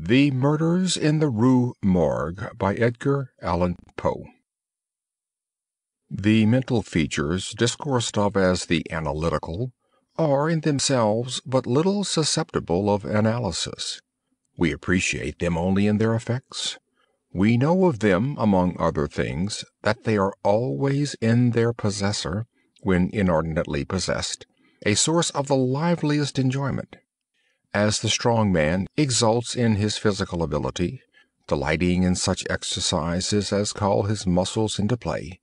The Murders in the Rue Morgue by Edgar Allan Poe. The mental features discoursed of as the analytical are in themselves but little susceptible of analysis. We appreciate them only in their effects. We know of them, among other things, that they are always in their possessor, when inordinately possessed, a source of the liveliest enjoyment. As the strong man exults in his physical ability, delighting in such exercises as call his muscles into play,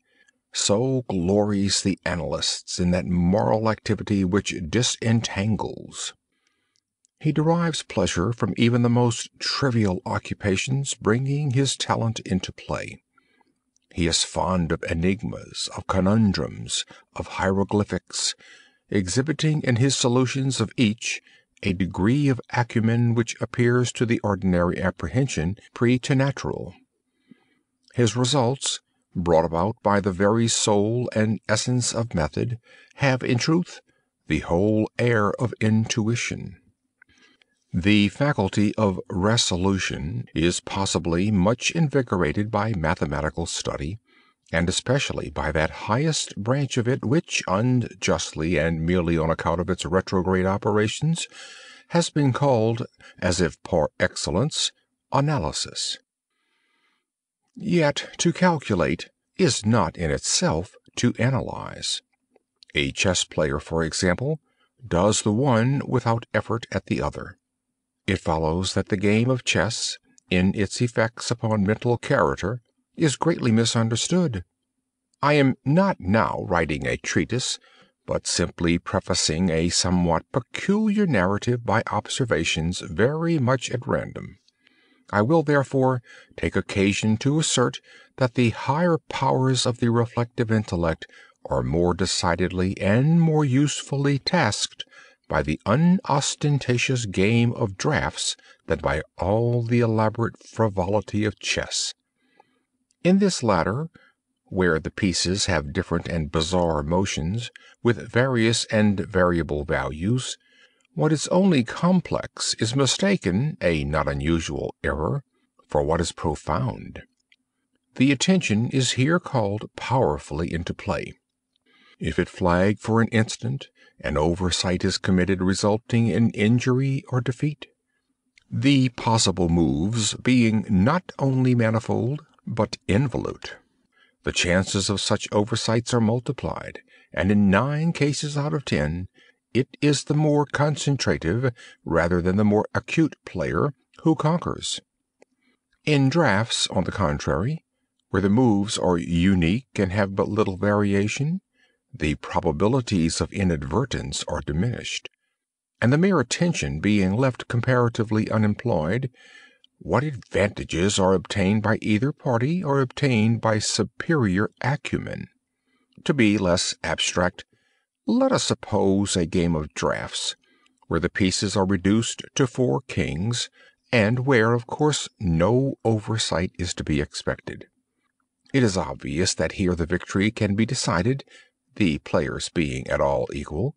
so glories the analyst in that moral activity which disentangles. He derives pleasure from even the most trivial occupations bringing his talent into play. He is fond of enigmas, of conundrums, of hieroglyphics, exhibiting in his solutions of each a degree of acumen which appears to the ordinary apprehension preternatural. His results, brought about by the very soul and essence of method, have, in truth, the whole air of intuition. The faculty of resolution is possibly much invigorated by mathematical study, and especially by that highest branch of it which, unjustly and merely on account of its retrograde operations, has been called, as if par excellence, analysis. Yet to calculate is not in itself to analyze. A chess player, for example, does the one without effort at the other. It follows that the game of chess, in its effects upon mental character, is greatly misunderstood. I am not now writing a treatise, but simply prefacing a somewhat peculiar narrative by observations very much at random. I will, therefore, take occasion to assert that the higher powers of the reflective intellect are more decidedly and more usefully tasked by the unostentatious game of draughts than by all the elaborate frivolity of chess. In this latter, where the pieces have different and bizarre motions, with various and variable values, what is only complex is mistaken, a not unusual error, for what is profound. The attention is here called powerfully into play. If it flag for an instant, an oversight is committed resulting in injury or defeat. The possible moves being not only manifold, but involute. The chances of such oversights are multiplied, and in 9 cases out of 10, it is the more concentrative, rather than the more acute player, who conquers. In drafts, on the contrary, where the moves are unique and have but little variation, the probabilities of inadvertence are diminished, and the mere attention being left comparatively unemployed, what advantages are obtained by either party are obtained by superior acumen. To be less abstract, let us suppose a game of draughts, where the pieces are reduced to 4 kings, and where, of course, no oversight is to be expected. It is obvious that here the victory can be decided, the players being at all equal,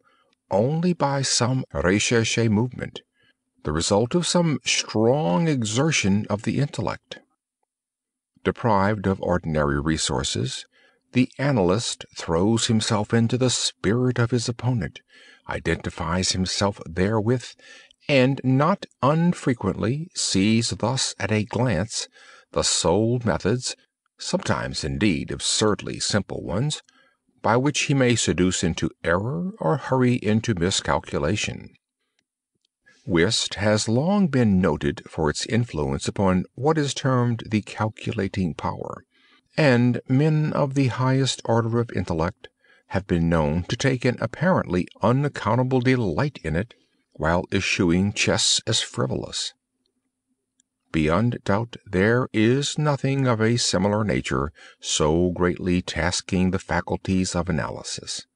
only by some recherché movement, the result of some strong exertion of the intellect. Deprived of ordinary resources, the analyst throws himself into the spirit of his opponent, identifies himself therewith, and not unfrequently sees thus at a glance the sole methods, sometimes indeed absurdly simple ones, by which he may seduce into error or hurry into miscalculation. Whist has long been noted for its influence upon what is termed the calculating power, and men of the highest order of intellect have been known to take an apparently unaccountable delight in it, while eschewing chess as frivolous. Beyond doubt, there is nothing of a similar nature so greatly tasking the faculties of analysis.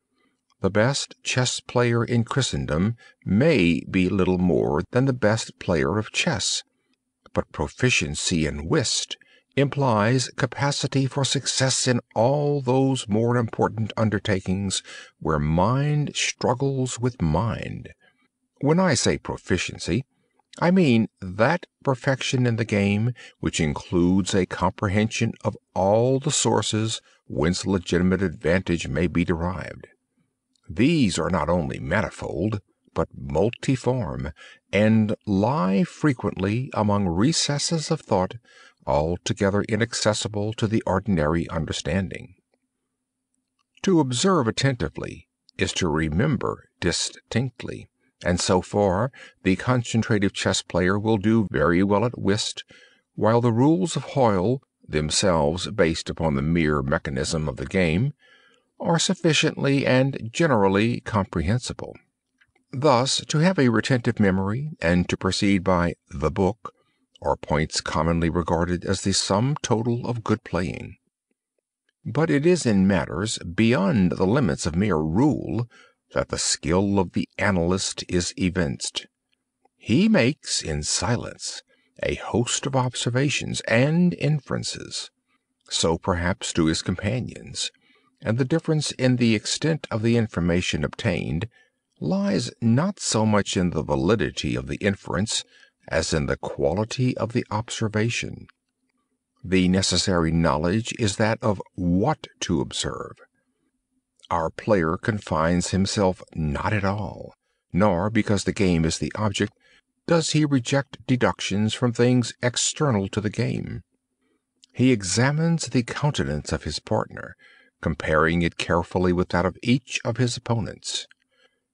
The best chess player in Christendom may be little more than the best player of chess, but proficiency in whist implies capacity for success in all those more important undertakings where mind struggles with mind. When I say proficiency, I mean that perfection in the game which includes a comprehension of all the sources whence legitimate advantage may be derived. These are not only manifold, but multiform, and lie frequently among recesses of thought altogether inaccessible to the ordinary understanding. To observe attentively is to remember distinctly, and so far the concentrative chess player will do very well at whist, while the rules of Hoyle, themselves based upon the mere mechanism of the game, are sufficiently and generally comprehensible. Thus, to have a retentive memory and to proceed by the book are points commonly regarded as the sum total of good playing. But it is in matters beyond the limits of mere rule that the skill of the analyst is evinced. He makes, in silence, a host of observations and inferences, so perhaps do his companions, and the difference in the extent of the information obtained lies not so much in the validity of the inference as in the quality of the observation. The necessary knowledge is that of what to observe. Our player confines himself not at all, nor, because the game is the object, does he reject deductions from things external to the game. He examines the countenance of his partner, comparing it carefully with that of each of his opponents.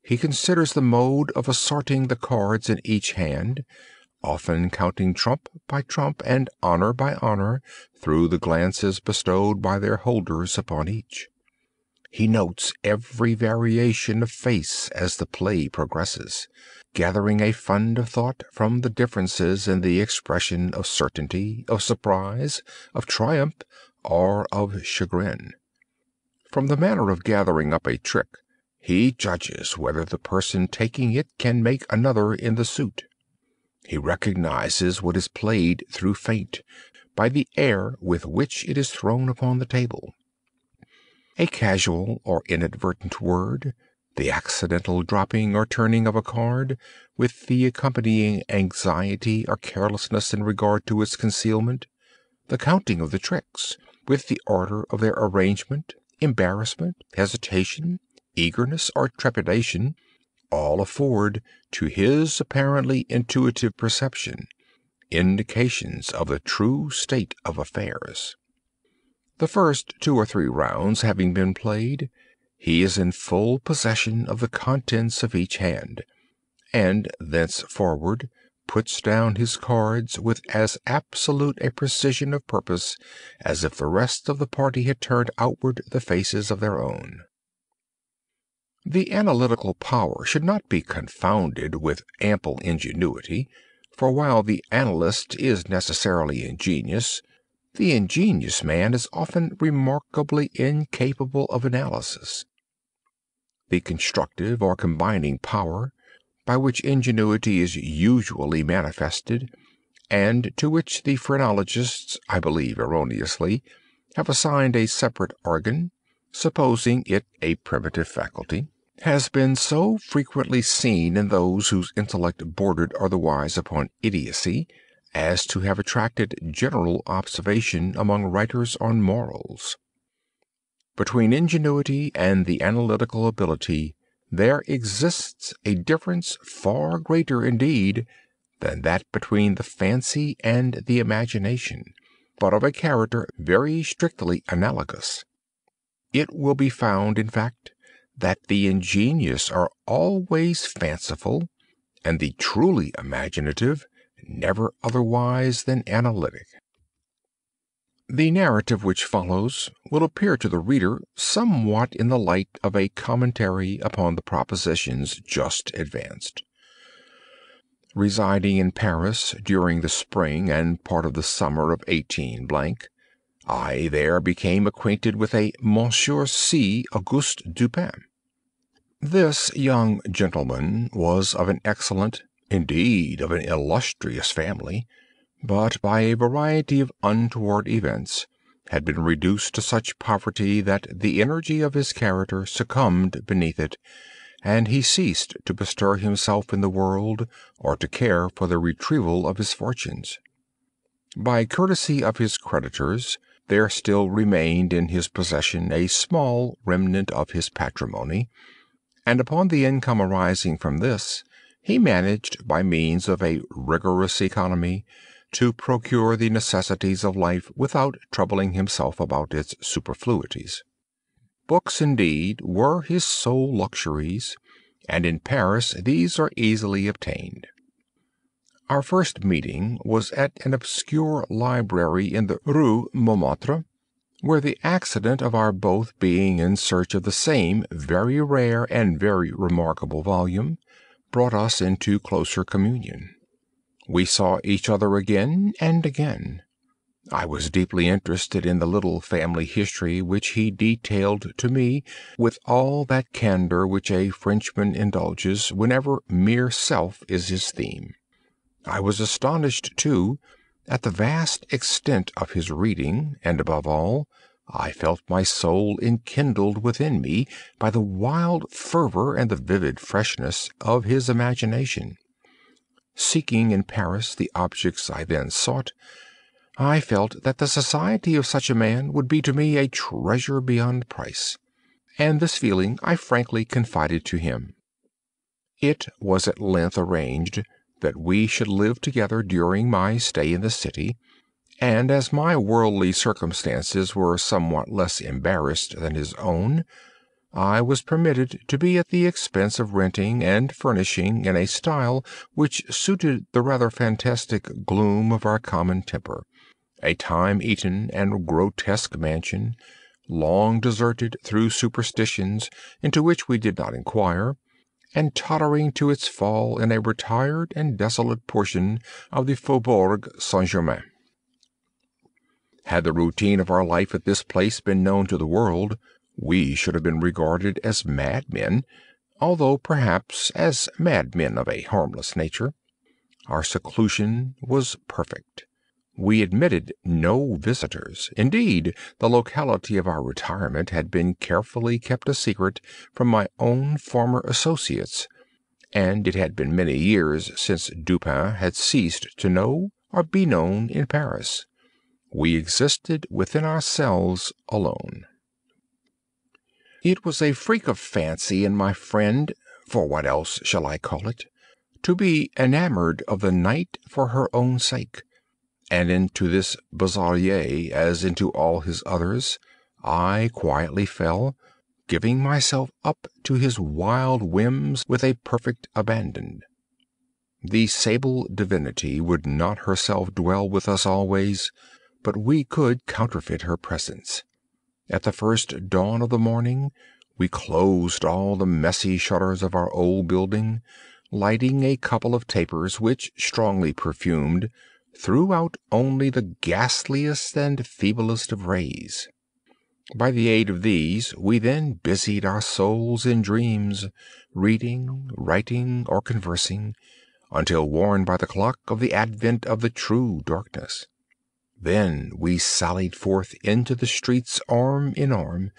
He considers the mode of assorting the cards in each hand, often counting trump by trump and honor by honor through the glances bestowed by their holders upon each. He notes every variation of face as the play progresses, gathering a fund of thought from the differences in the expression of certainty, of surprise, of triumph, or of chagrin. From the manner of gathering up a trick, he judges whether the person taking it can make another in the suit. He recognizes what is played through feint, by the air with which it is thrown upon the table. A casual or inadvertent word, the accidental dropping or turning of a card, with the accompanying anxiety or carelessness in regard to its concealment, the counting of the tricks, with the order of their arrangement, embarrassment, hesitation, eagerness or trepidation, all afford to his apparently intuitive perception indications of the true state of affairs. The first 2 or 3 rounds having been played, he is in full possession of the contents of each hand, and thenceforward puts down his cards with as absolute a precision of purpose as if the rest of the party had turned outward the faces of their own. The analytical power should not be confounded with ample ingenuity, for while the analyst is necessarily ingenious, the ingenious man is often remarkably incapable of analysis. The constructive or combining power, by which ingenuity is usually manifested, and to which the phrenologists, I believe erroneously, have assigned a separate organ, supposing it a primitive faculty, has been so frequently seen in those whose intellect bordered otherwise upon idiocy as to have attracted general observation among writers on morals. Between ingenuity and the analytical ability there exists a difference far greater indeed than that between the fancy and the imagination, but of a character very strictly analogous. It will be found, in fact, that the ingenious are always fanciful, and the truly imaginative never otherwise than analytic. The narrative which follows will appear to the reader somewhat in the light of a commentary upon the propositions just advanced. Residing in Paris during the spring and part of the summer of 18 blank, I there became acquainted with a Monsieur C. Auguste Dupin. This young gentleman was of an excellent, indeed of an illustrious family, but by a variety of untoward events had been reduced to such poverty that the energy of his character succumbed beneath it, and he ceased to bestir himself in the world or to care for the retrieval of his fortunes. By courtesy of his creditors, there still remained in his possession a small remnant of his patrimony, and upon the income arising from this, he managed, by means of a rigorous economy, to procure the necessities of life without troubling himself about its superfluities. Books, indeed, were his sole luxuries, and in Paris these are easily obtained. Our first meeting was at an obscure library in the Rue Montmartre, where the accident of our both being in search of the same very rare and very remarkable volume brought us into closer communion. We saw each other again and again. I was deeply interested in the little family history which he detailed to me with all that candor which a Frenchman indulges whenever mere self is his theme. I was astonished, too, at the vast extent of his reading, and above all, I felt my soul enkindled within me by the wild fervor and the vivid freshness of his imagination. Seeking in Paris the objects I then sought, I felt that the society of such a man would be to me a treasure beyond price, and this feeling I frankly confided to him. It was at length arranged that we should live together during my stay in the city, and as my worldly circumstances were somewhat less embarrassed than his own, I was permitted to be at the expense of renting and furnishing in a style which suited the rather fantastic gloom of our common temper, a time-eaten and grotesque mansion, long deserted through superstitions into which we did not inquire, and tottering to its fall in a retired and desolate portion of the Faubourg Saint-Germain. Had the routine of our life at this place been known to the world, we should have been regarded as madmen, although perhaps as madmen of a harmless nature. Our seclusion was perfect. We admitted no visitors. Indeed, the locality of our retirement had been carefully kept a secret from my own former associates, and it had been many years since Dupin had ceased to know or be known in Paris. We existed within ourselves alone. It was a freak of fancy in my friend, for what else shall I call it, to be enamored of the night for her own sake, and into this Bazarlier, as into all his others, I quietly fell, giving myself up to his wild whims with a perfect abandon. The sable divinity would not herself dwell with us always, but we could counterfeit her presence. At the first dawn of the morning, we closed all the messy shutters of our old building, lighting a couple of tapers which, strongly perfumed, threw out only the ghastliest and feeblest of rays. By the aid of these, we then busied our souls in dreams, reading, writing, or conversing, until warned by the clock of the advent of the true darkness. Then we sallied forth into the streets arm in arm,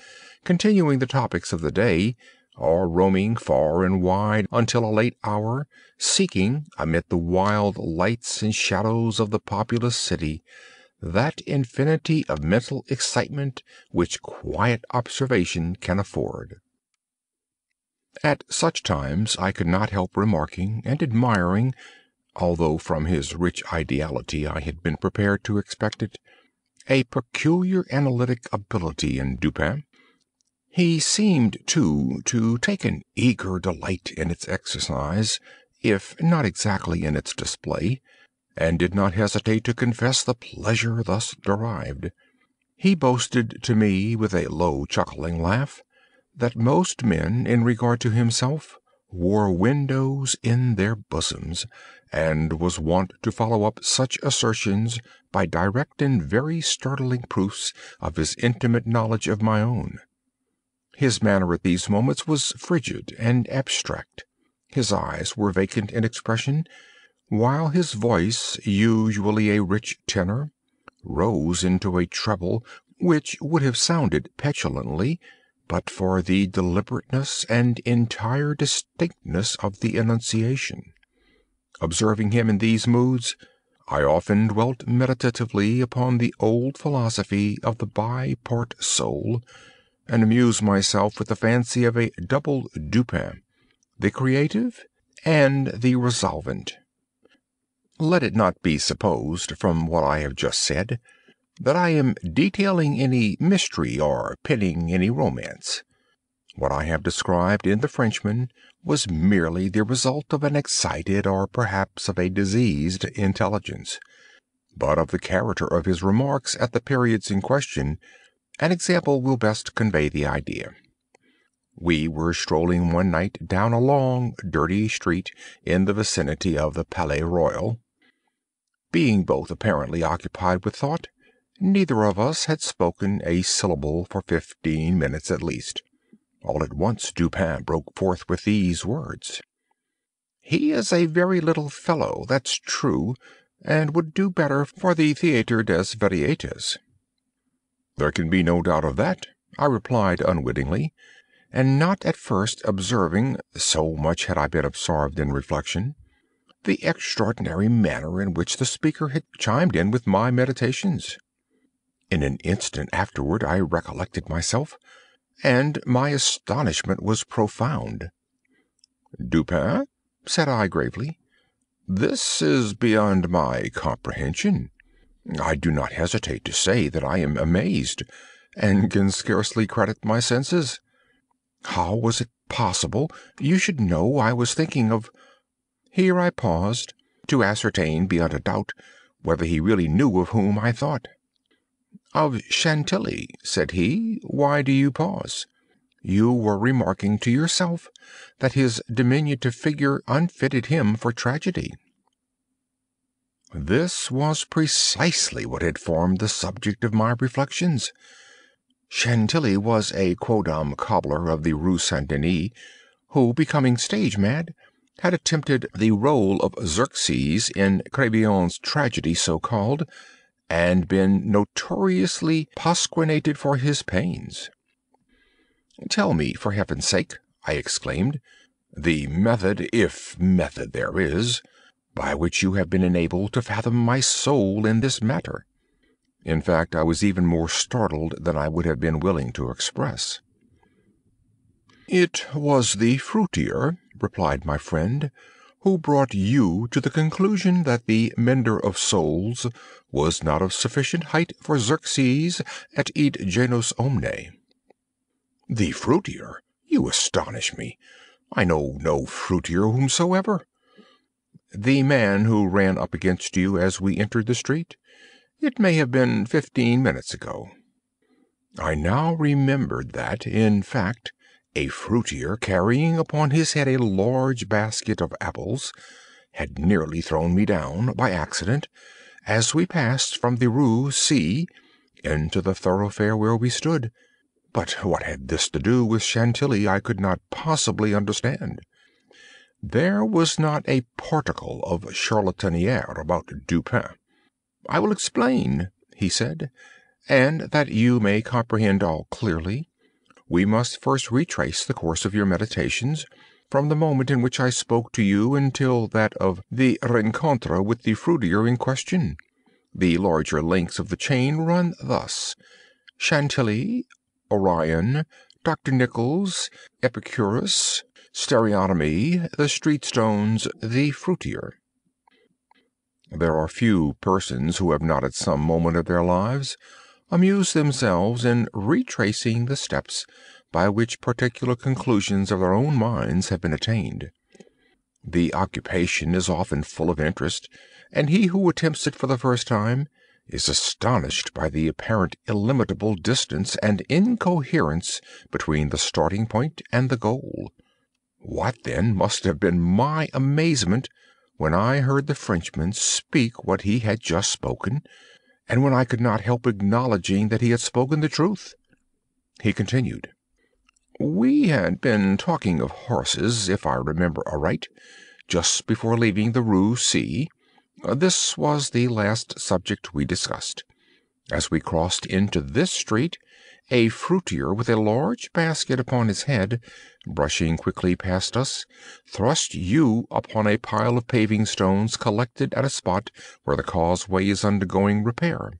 continuing the topics of the day, or roaming far and wide until a late hour, seeking, amid the wild lights and shadows of the populous city, that infinity of mental excitement which quiet observation can afford. At such times I could not help remarking and admiring, although from his rich ideality I had been prepared to expect it, a peculiar analytic ability in Dupin. He seemed, too, to take an eager delight in its exercise, if not exactly in its display, and did not hesitate to confess the pleasure thus derived. He boasted to me, with a low chuckling laugh, that most men, in regard to himself, wore windows in their bosoms, and was wont to follow up such assertions by direct and very startling proofs of his intimate knowledge of my own. His manner at these moments was frigid and abstract. His eyes were vacant in expression, while his voice, usually a rich tenor, rose into a treble which would have sounded petulantly but for the deliberateness and entire distinctness of the enunciation. Observing him in these moods, I often dwelt meditatively upon the old philosophy of the bipart soul, and amused myself with the fancy of a double Dupin, the creative and the resolvent. Let it not be supposed from what I have just said that I am detailing any mystery or pinning any romance. What I have described in The Frenchman was merely the result of an excited or perhaps of a diseased intelligence. But of the character of his remarks at the periods in question, an example will best convey the idea. We were strolling one night down a long, dirty street in the vicinity of the Palais Royal. Being both apparently occupied with thought, neither of us had spoken a syllable for 15 minutes at least. All at once Dupin broke forth with these words. "He is a very little fellow, that's true, and would do better for the Théâtre des Variétés." "There can be no doubt of that," I replied unwittingly, and not at first observing, so much had I been absorbed in reflection, the extraordinary manner in which the speaker had chimed in with my meditations. In an instant afterward I recollected myself, and my astonishment was profound. "Dupin," said I gravely, "this is beyond my comprehension. I do not hesitate to say that I am amazed, and can scarcely credit my senses. How was it possible? You should know I was thinking of—" Here I paused, to ascertain beyond a doubt whether he really knew of whom I thought. "Of Chantilly," said he. "Why do you pause? You were remarking to yourself that his diminutive figure unfitted him for tragedy." This was precisely what had formed the subject of my reflections. Chantilly was a quondam cobbler of the Rue Saint-Denis, who, becoming stage-mad, had attempted the role of Xerxes in Crébillon's tragedy so-called, and been notoriously pasquinated for his pains. "Tell me, for heaven's sake," I exclaimed, "the method, if method there is, by which you have been enabled to fathom my soul in this matter." In fact, I was even more startled than I would have been willing to express. "It was the fruiterer," replied my friend, "who brought you to the conclusion that the mender of souls was not of sufficient height for Xerxes et id genus omne." "The fruiterer? You astonish me. I know no fruiterer whomsoever." "The man who ran up against you as we entered the street. It may have been 15 minutes ago." I now remembered that, in fact, a fruiterer carrying upon his head a large basket of apples had nearly thrown me down by accident as we passed from the Rue C into the thoroughfare where we stood, but what had this to do with Chantilly I could not possibly understand. There was not a particle of charlatanière about Dupin. "I will explain," he said, "and that you may comprehend all clearly, we must first retrace the course of your meditations, from the moment in which I spoke to you until that of the rencontre with the fruiterer in question. The larger links of the chain run thus: Chantilly, Orion, Dr. Nichols, Epicurus, Stereotomy, the street stones, the fruiterer." There are few persons who have not at some moment of their lives amuse themselves in retracing the steps by which particular conclusions of their own minds have been attained. The occupation is often full of interest, and he who attempts it for the first time is astonished by the apparent illimitable distance and incoherence between the starting point and the goal. What, then, must have been my amazement when I heard the Frenchman speak what he had just spoken, and when I could not help acknowledging that he had spoken the truth. He continued, "We had been talking of horses, if I remember aright, just before leaving the Rue C. This was the last subject we discussed. As we crossed into this street, A fruitier with a large basket upon his head, brushing quickly past us, thrust you upon a pile of paving stones collected at a spot where the causeway is undergoing repair.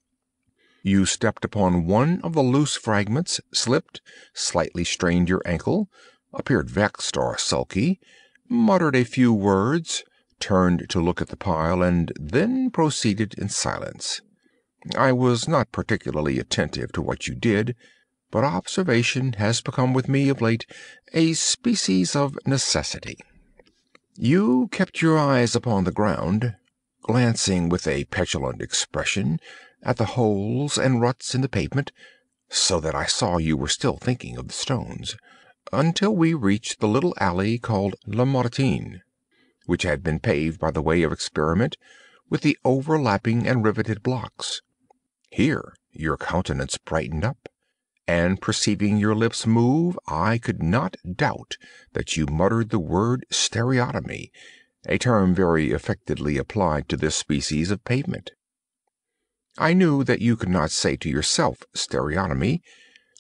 You stepped upon one of the loose fragments, slipped, slightly strained your ankle, appeared vexed or sulky, muttered a few words, turned to look at the pile, and then proceeded in silence. I was not particularly attentive to what you did, but observation has become with me of late a species of necessity. You kept your eyes upon the ground, glancing with a petulant expression at the holes and ruts in the pavement, so that I saw you were still thinking of the stones, until we reached the little alley called La Martine, which had been paved by the way of experiment with the overlapping and riveted blocks. Here your countenance brightened up, and perceiving your lips move, I could not doubt that you muttered the word stereotomy, a term very affectedly applied to this species of pavement. I knew that you could not say to yourself stereotomy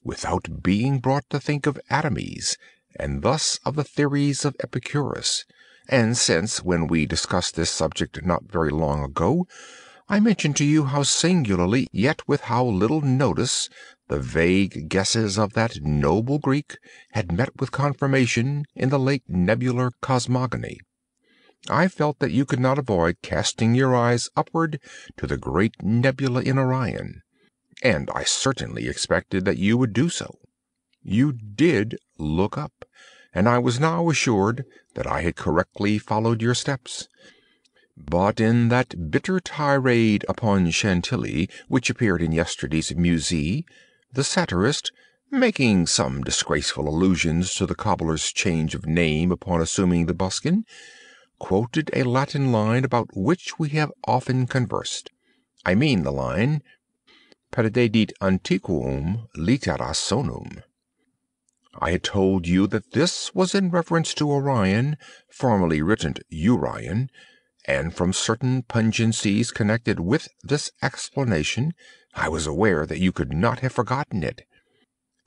without being brought to think of atomies, and thus of the theories of Epicurus, and since, when we discussed this subject not very long ago, I mentioned to you how singularly, yet with how little notice, the vague guesses of that noble Greek had met with confirmation in the late nebular cosmogony, I felt that you could not avoid casting your eyes upward to the great nebula in Orion, and I certainly expected that you would do so. You did look up, and I was now assured that I had correctly followed your steps. But in that bitter tirade upon Chantilly, which appeared in yesterday's Musée, the satirist, making some disgraceful allusions to the cobbler's change of name upon assuming the buskin, quoted a Latin line about which we have often conversed. I mean the line, Perdedit Antiquum litteras Sonum. I had told you that this was in reference to Orion, formerly written Urion, and from certain pungencies connected with this explanation, I was aware that you could not have forgotten it.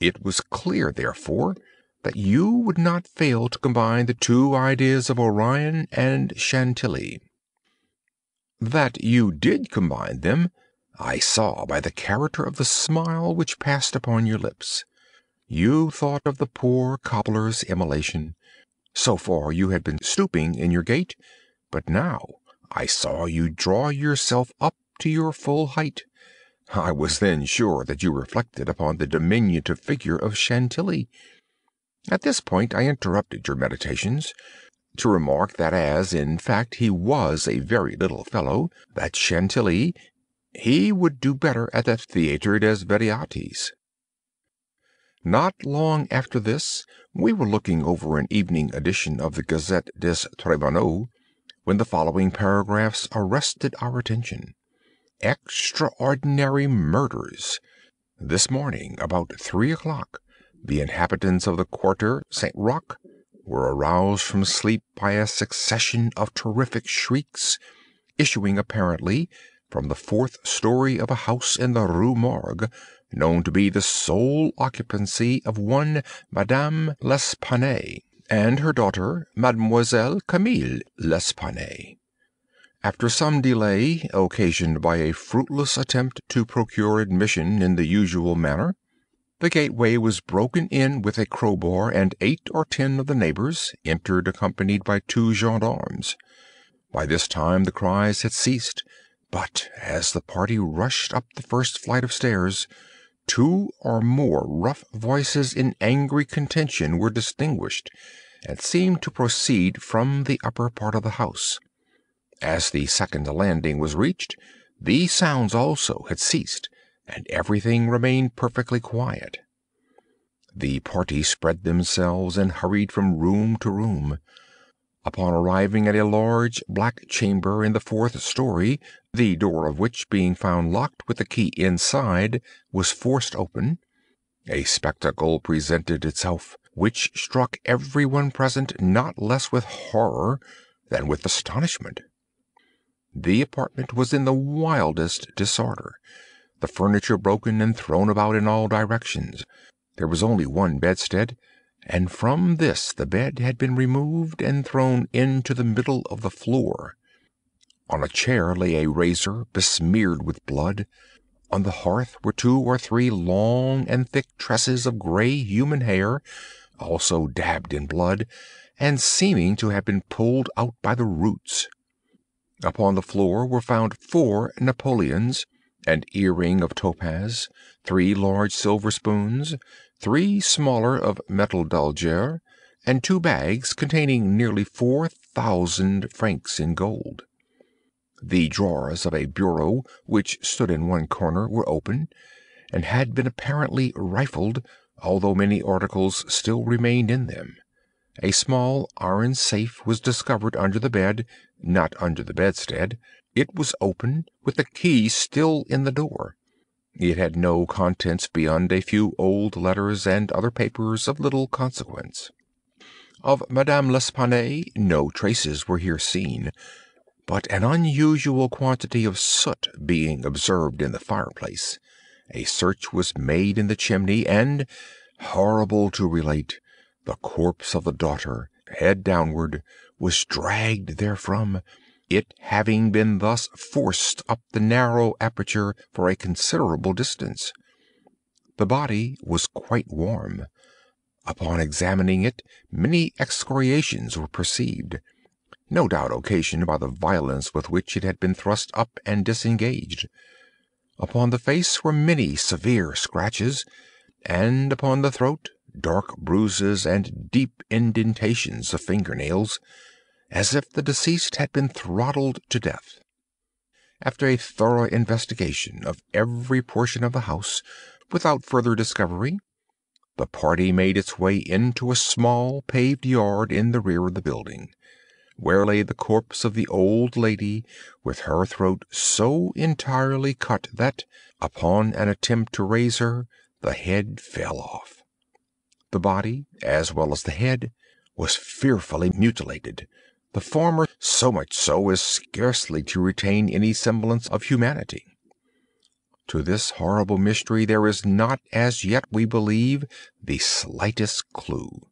It was clear, therefore, that you would not fail to combine the two ideas of Orion and Chantilly. That you did combine them, I saw by the character of the smile which passed upon your lips. You thought of the poor cobbler's immolation. So far you had been stooping in your gait, but now I saw you draw yourself up to your full height. I was then sure that you reflected upon the diminutive figure of Chantilly. At this point I interrupted your meditations to remark that as, in fact, he was a very little fellow, that Chantilly, he would do better at the Theatre des Variétés. Not long after this, we were looking over an evening edition of the Gazette des Tribunaux, when the following paragraphs arrested our attention. Extraordinary murders. This morning, about 3 o'clock, the inhabitants of the quarter St. Roch were aroused from sleep by a succession of terrific shrieks, issuing apparently from the fourth story of a house in the Rue Morgue, known to be the sole occupancy of one Madame L'Espanay and her daughter, Mademoiselle Camille L'Espanay. After some delay, occasioned by a fruitless attempt to procure admission in the usual manner, the gateway was broken in with a crowbar, and 8 or 10 of the neighbors entered accompanied by 2 gendarmes. By this time the cries had ceased, but as the party rushed up the first flight of stairs, 2 or more rough voices in angry contention were distinguished, and seemed to proceed from the upper part of the house. As the second landing was reached, these sounds also had ceased, and everything remained perfectly quiet. The party spread themselves and hurried from room to room. Upon arriving at a large black chamber in the fourth story, the door of which, being found locked with the key inside, was forced open, a spectacle presented itself which struck every one present not less with horror than with astonishment. The apartment was in the wildest disorder. the furniture broken and thrown about in all directions. There was only one bedstead, and from this the bed had been removed and thrown into the middle of the floor. On a chair lay a razor besmeared with blood. On the hearth were 2 or 3 long and thick tresses of grey human hair, also dabbed in blood, and seeming to have been pulled out by the roots. Upon the floor were found 4 Napoleons, an earring of topaz, 3 large silver spoons, 3 smaller of metal d'Alger, and 2 bags containing nearly 4,000 francs in gold. The drawers of a bureau which stood in one corner were open, and had been apparently rifled, although many articles still remained in them. A small iron safe was discovered under the bed, not under the bedstead. It was open, with the key still in the door. It had no contents beyond a few old letters and other papers of little consequence. Of Madame L'Espanaye no traces were here seen, but an unusual quantity of soot being observed in the fireplace, a search was made in the chimney, and, horrible to relate, the corpse of the daughter, head downward, was dragged therefrom, it having been thus forced up the narrow aperture for a considerable distance. The body was quite warm. Upon examining it, many excoriations were perceived, no doubt occasioned by the violence with which it had been thrust up and disengaged. Upon the face were many severe scratches, and upon the throat dark bruises and deep indentations of fingernails, as if the deceased had been throttled to death. After a thorough investigation of every portion of the house, without further discovery, the party made its way into a small paved yard in the rear of the building, where lay the corpse of the old lady, with her throat so entirely cut that, upon an attempt to raise her, the head fell off. The body, as well as the head, was fearfully mutilated, the former so much so as scarcely to retain any semblance of humanity. To this horrible mystery there is not, as yet we believe, the slightest clue.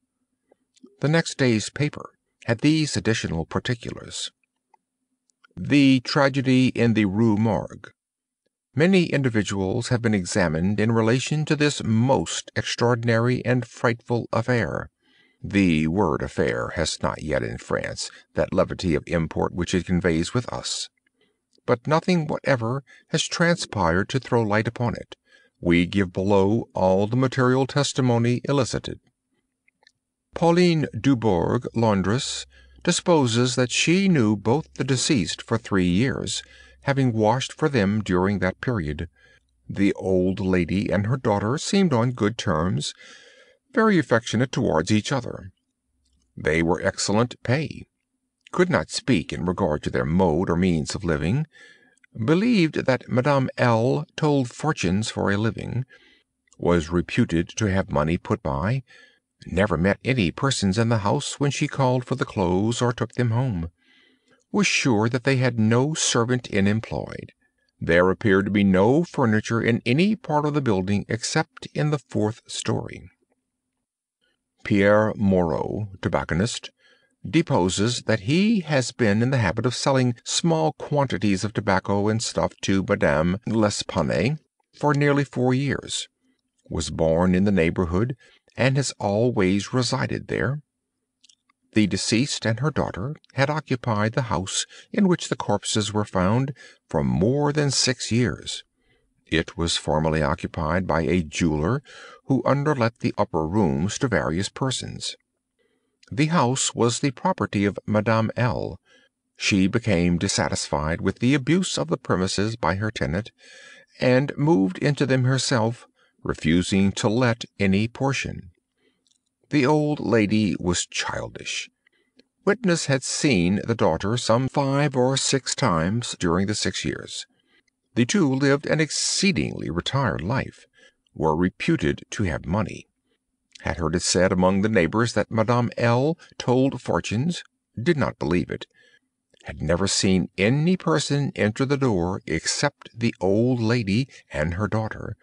The next day's paper had these additional particulars. The tragedy in the Rue Morgue. Many individuals have been examined in relation to this most extraordinary and frightful affair. The word affair has not yet in France that levity of import which it conveys with us. But nothing whatever has transpired to throw light upon it. We give below all the material testimony elicited. Pauline Dubourg, laundress, disposes that she knew both the deceased for 3 years, having washed for them during that period. The old lady and her daughter seemed on good terms, very affectionate towards each other. They were excellent pay, could not speak in regard to their mode or means of living, believed that Madame L. told fortunes for a living, was reputed to have money put by, never met any persons in the house when she called for the clothes or took them home, was sure that they had no servant in employed. There appeared to be no furniture in any part of the building except in the 4th story. Pierre Moreau, tobacconist, deposes that he has been in the habit of selling small quantities of tobacco and stuff to Madame L'Espanaye for nearly 4 years, was born in the neighborhood, and has always resided there. The deceased and her daughter had occupied the house in which the corpses were found for more than 6 years. It was formerly occupied by a jeweler who underlet the upper rooms to various persons. The house was the property of Madame L. She became dissatisfied with the abuse of the premises by her tenant, and moved into them herself, refusing to let any portion. The old lady was childish. Witness had seen the daughter some 5 or 6 times during the 6 years. The two lived an exceedingly retired life, were reputed to have money, had heard it said among the neighbors that Madame L. told fortunes, did not believe it, had never seen any person enter the door except the old lady and her daughter,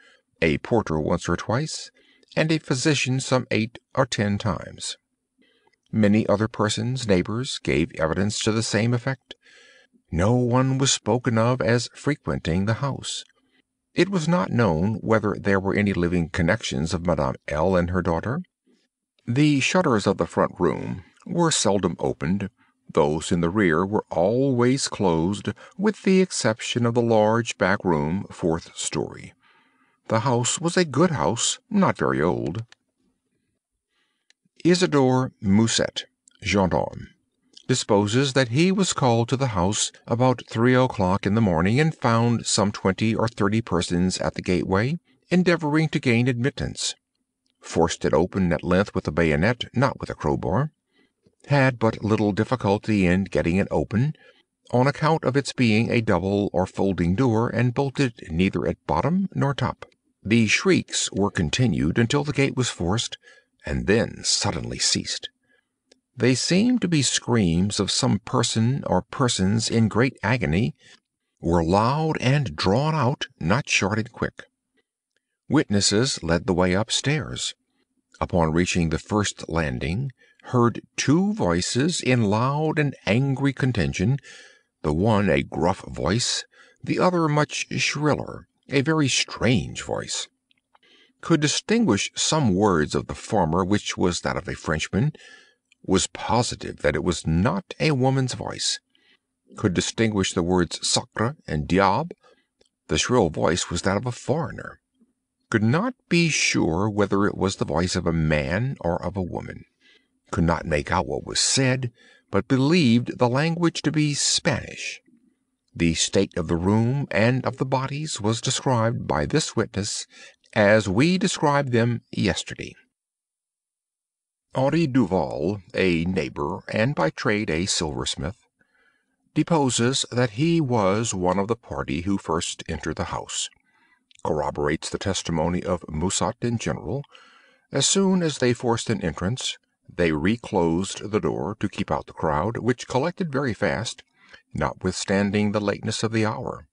a porter once or twice, and a physician some 8 or 10 times. Many other persons, neighbors, gave evidence to the same effect. No one was spoken of as frequenting the house. It was not known whether there were any living connections of Madame L. and her daughter. The shutters of the front room were seldom opened. Those in the rear were always closed, with the exception of the large back room, 4th story. The house was a good house, not very old. Isidore Musset, gendarme, disposes that he was called to the house about 3 o'clock in the morning and found some 20 or 30 persons at the gateway, endeavoring to gain admittance. Forced it open at length with a bayonet, not with a crowbar. Had but little difficulty in getting it open, on account of its being a double or folding door, and bolted neither at bottom nor top. The shrieks were continued until the gate was forced, and then suddenly ceased. They seemed to be screams of some person or persons in great agony, were loud and drawn out, not short and quick. Witnesses led the way upstairs. Upon reaching the first landing, heard 2 voices in loud and angry contention, the one a gruff voice, the other much shriller, a very strange voice. Could distinguish some words of the former, which was that of a Frenchman, was positive that it was not a woman's voice. Could distinguish the words sacre and diable. The shrill voice was that of a foreigner. Could not be sure whether it was the voice of a man or of a woman. Could not make out what was said, but believed the language to be Spanish. The state of the room and of the bodies was described by this witness as we described them yesterday. Henri Duval, a neighbor, and by trade a silversmith, deposes that he was one of the party who first entered the house, corroborates the testimony of Musset in general. As soon as they forced an entrance, they reclosed the door to keep out the crowd, which collected very fast, notwithstanding the lateness of the hour.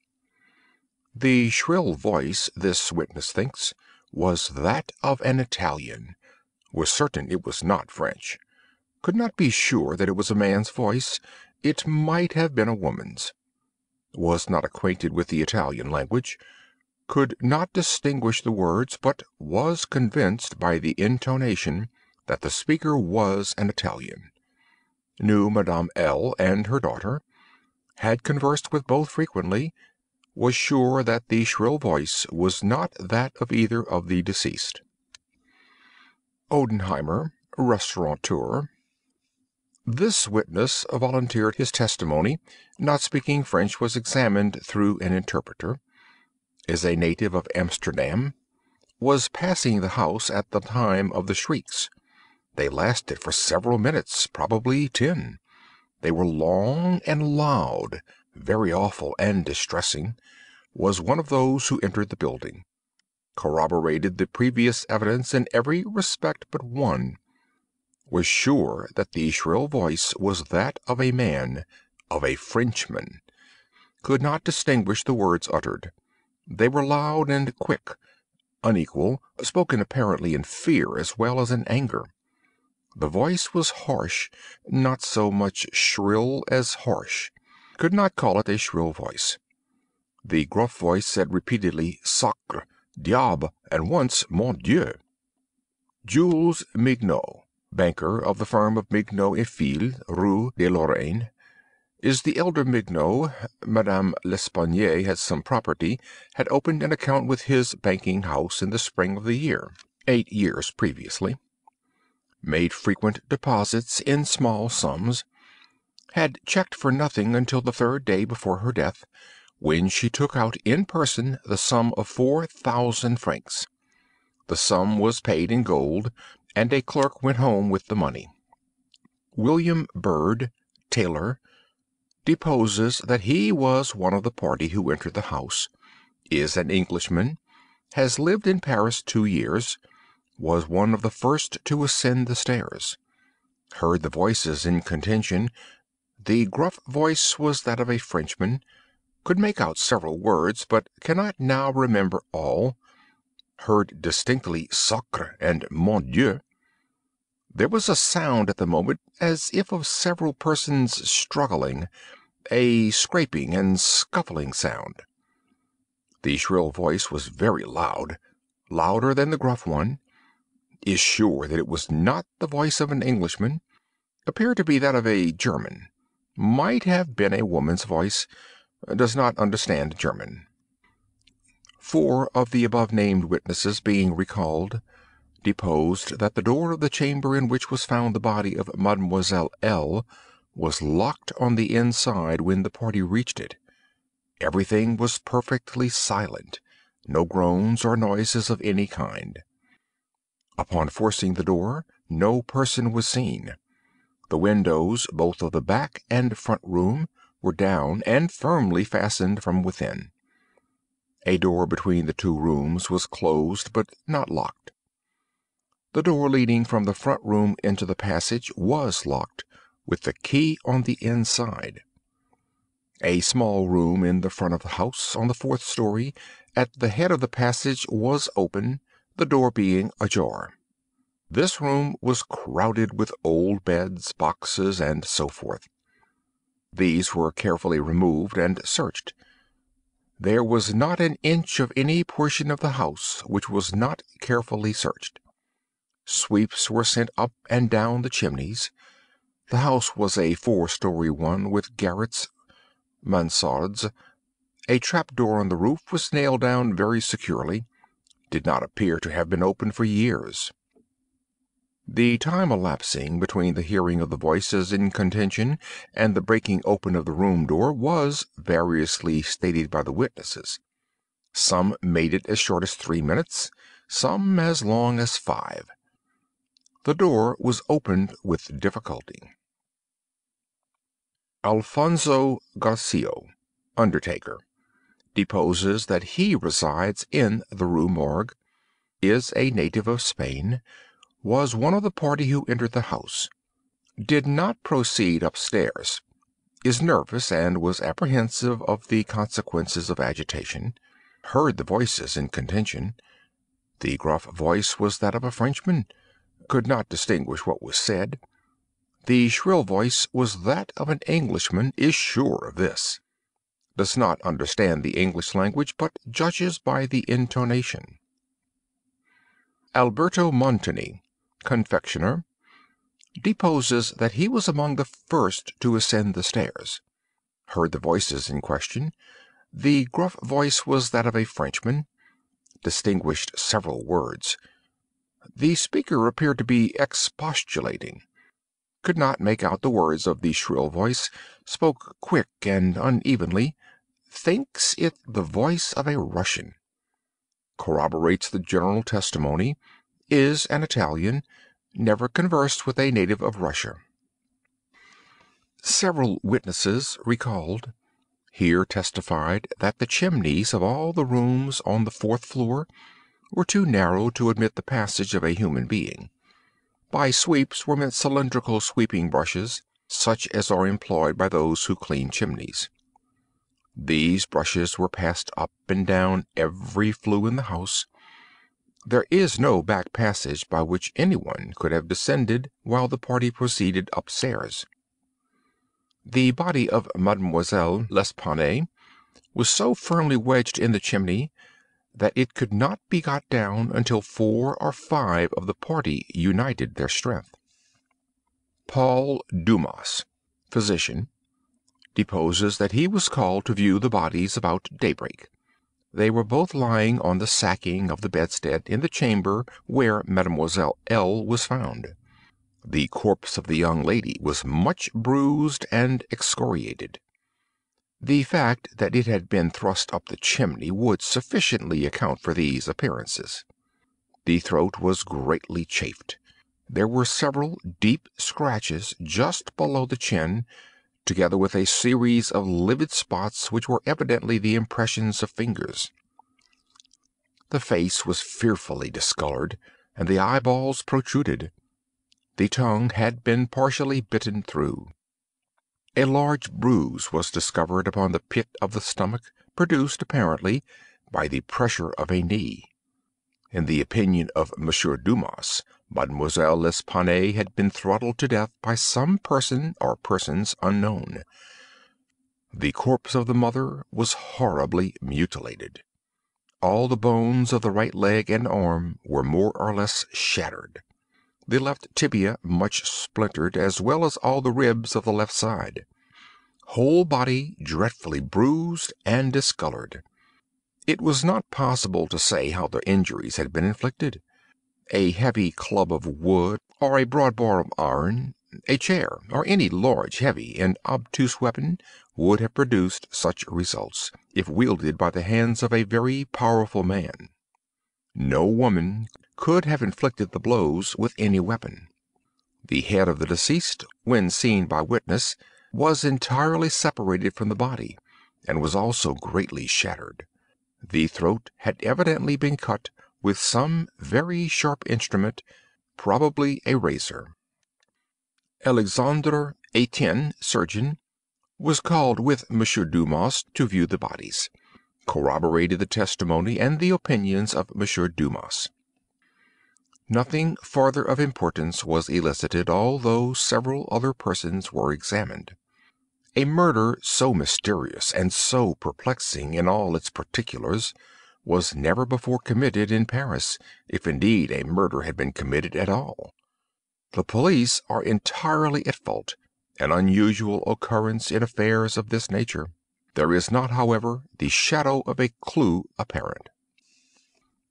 The shrill voice, this witness thinks, was that of an Italian, was certain it was not French, could not be sure that it was a man's voice, it might have been a woman's, was not acquainted with the Italian language, could not distinguish the words, but was convinced by the intonation that the speaker was an Italian, knew Madame L. and her daughter, had conversed with both frequently, was sure that the shrill voice was not that of either of the deceased. Odenheimer, restaurateur. This witness volunteered his testimony. Not speaking French, was examined through an interpreter. Is a native of Amsterdam. Was passing the house at the time of the shrieks. They lasted for several minutes, probably 10. They were long and loud, very awful and distressing. Was one of those who entered the building. Corroborated the previous evidence in every respect but one, was sure that the shrill voice was that of a man, of a Frenchman, could not distinguish the words uttered. They were loud and quick, unequal, spoken apparently in fear as well as in anger. The voice was harsh, not so much shrill as harsh, could not call it a shrill voice. The gruff voice said repeatedly, "Sacre, diable," and once, "Mon Dieu." Jules Mignot, banker of the firm of Mignot et Fils, Rue de Lorraine, is the elder Mignot. Madame L'Espanaye had some property, had opened an account with his banking house in the spring of the year, 8 years previously, made frequent deposits in small sums, had checked for nothing until the 3rd day before her death, when she took out in person the sum of 4,000 francs. The sum was paid in gold, and a clerk went home with the money. William Bird, tailor, deposes that he was one of the party who entered the house, is an Englishman, has lived in Paris 2 years, was one of the first to ascend the stairs, heard the voices in contention, The gruff voice was that of a Frenchman. Could make out several words, but cannot now remember all. Heard distinctly sacre and mon Dieu. There was a sound at the moment, as if of several persons struggling, a scraping and scuffling sound. The shrill voice was very loud, louder than the gruff one. Is sure that it was not the voice of an Englishman. Appeared to be that of a German. Might have been a woman's voice. Does not understand German. Four of the above-named witnesses being recalled, deposed that the door of the chamber in which was found the body of Mademoiselle L. was locked on the inside when the party reached it. Everything was perfectly silent, no groans or noises of any kind. Upon forcing the door, no person was seen. The windows, both of the back and front room, were down and firmly fastened from within. A door between the two rooms was closed but not locked. The door leading from the front room into the passage was locked, with the key on the inside. A small room in the front of the house, on the fourth story, at the head of the passage, was open, the door being ajar. This room was crowded with old beds, boxes, and so forth. These were carefully removed and searched. There was not an inch of any portion of the house which was not carefully searched. Sweeps were sent up and down the chimneys. The house was a four-story one, with garrets, mansardes. A trapdoor on the roof was nailed down very securely. Did not appear to have been opened for years. The time elapsing between the hearing of the voices in contention and the breaking open of the room door was variously stated by the witnesses. Some made it as short as 3 minutes, some as long as 5. The door was opened with difficulty. Alfonso Garcio, undertaker, deposes that he resides in the Rue Morgue, is a native of Spain, was one of the party who entered the house. Did not proceed upstairs. Is nervous and was apprehensive of the consequences of agitation. Heard the voices in contention. The gruff voice was that of a Frenchman. Could not distinguish what was said. The shrill voice was that of an Englishman, is sure of this. Does not understand the English language, but judges by the intonation. Alberto Montani, confectioner, deposes that he was among the first to ascend the stairs. Heard the voices in question. The gruff voice was that of a Frenchman. Distinguished several words. The speaker appeared to be expostulating. Could not make out the words of the shrill voice. Spoke quick and unevenly. Thinks it the voice of a Russian. Corroborates the general testimony. Is an Italian, never conversed with a native of Russia. Several witnesses recalled here testified that the chimneys of all the rooms on the fourth floor were too narrow to admit the passage of a human being. By sweeps were meant cylindrical sweeping brushes, such as are employed by those who clean chimneys. These brushes were passed up and down every flue in the house. There is no back passage by which anyone could have descended while the party proceeded upstairs. The body of Mademoiselle L'Espanaye was so firmly wedged in the chimney that it could not be got down until 4 or 5 of the party united their strength. Paul Dumas, physician, deposes that he was called to view the bodies about daybreak. They were both lying on the sacking of the bedstead in the chamber where Mademoiselle L. was found. The corpse of the young lady was much bruised and excoriated. The fact that it had been thrust up the chimney would sufficiently account for these appearances. The throat was greatly chafed. There were several deep scratches just below the chin, together with a series of livid spots which were evidently the impressions of fingers. The face was fearfully discolored, and the eyeballs protruded. The tongue had been partially bitten through. A large bruise was discovered upon the pit of the stomach, produced apparently by the pressure of a knee. In the opinion of Monsieur Dumas, Mademoiselle L'Espanaye had been throttled to death by some person or persons unknown. The corpse of the mother was horribly mutilated. All the bones of the right leg and arm were more or less shattered, the left tibia much splintered, as well as all the ribs of the left side. Whole body dreadfully bruised and discolored. It was not possible to say how the injuries had been inflicted. A heavy club of wood, or a broad bar of iron, a chair, or any large, heavy, and obtuse weapon would have produced such results, if wielded by the hands of a very powerful man. No woman could have inflicted the blows with any weapon. The head of the deceased, when seen by witness, was entirely separated from the body, and was also greatly shattered. The throat had evidently been cut with some very sharp instrument, probably a razor. Alexandre Etienne, surgeon, was called with Monsieur Dumas to view the bodies, corroborated the testimony and the opinions of Monsieur Dumas. Nothing farther of importance was elicited, although several other persons were examined. A murder so mysterious and so perplexing in all its particulars was never before committed in Paris, if indeed a murder had been committed at all. The police are entirely at fault, an unusual occurrence in affairs of this nature. There is not, however, the shadow of a clue apparent.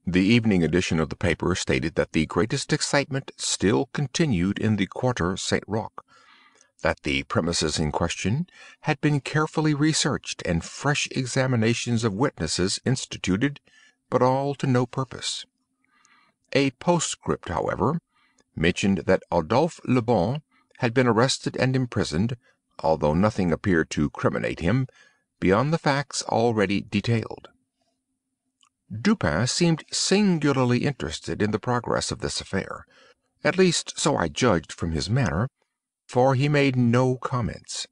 The evening edition of the paper stated that the greatest excitement still continued in the quarter St. Roch, that the premises in question had been carefully researched and fresh examinations of witnesses instituted, but all to no purpose. A postscript, however, mentioned that Adolphe Le Bon had been arrested and imprisoned, although nothing appeared to criminate him beyond the facts already detailed. Dupin seemed singularly interested in the progress of this affair, at least so I judged from his manner, for he made no comments.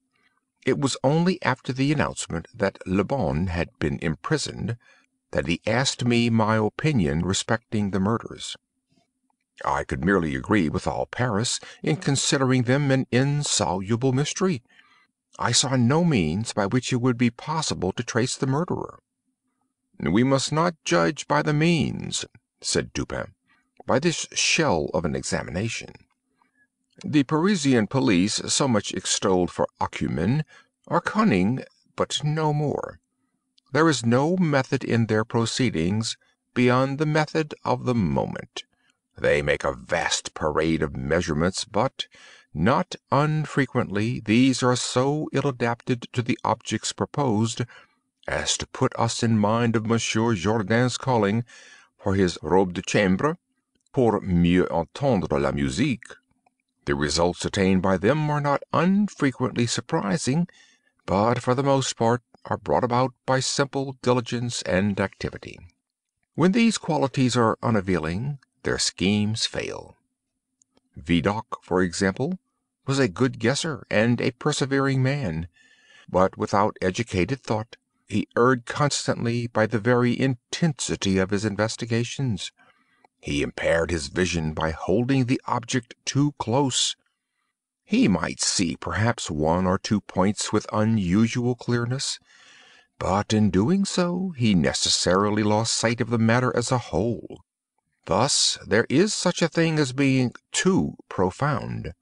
It was only after the announcement that Le Bon had been imprisoned that he asked me my opinion respecting the murders. I could merely agree with all Paris in considering them an insoluble mystery. I saw no means by which it would be possible to trace the murderer. "We must not judge by the means," said Dupin, "by this shell of an examination. The Parisian police, so much extolled for acumen, are cunning, but no more. There is no method in their proceedings beyond the method of the moment. They make a vast parade of measurements, but not unfrequently these are so ill-adapted to the objects proposed as to put us in mind of Monsieur Jourdain's calling for his robe de chambre pour mieux entendre la musique. The results attained by them are not unfrequently surprising, but for the most part are brought about by simple diligence and activity. When these qualities are unavailing, their schemes fail. Vidocq, for example, was a good guesser and a persevering man, but without educated thought he erred constantly by the very intensity of his investigations. He impaired his vision by holding the object too close. He might see perhaps one or two points with unusual clearness, but in doing so he necessarily lost sight of the matter as a whole. Thus, there is such a thing as being too profound.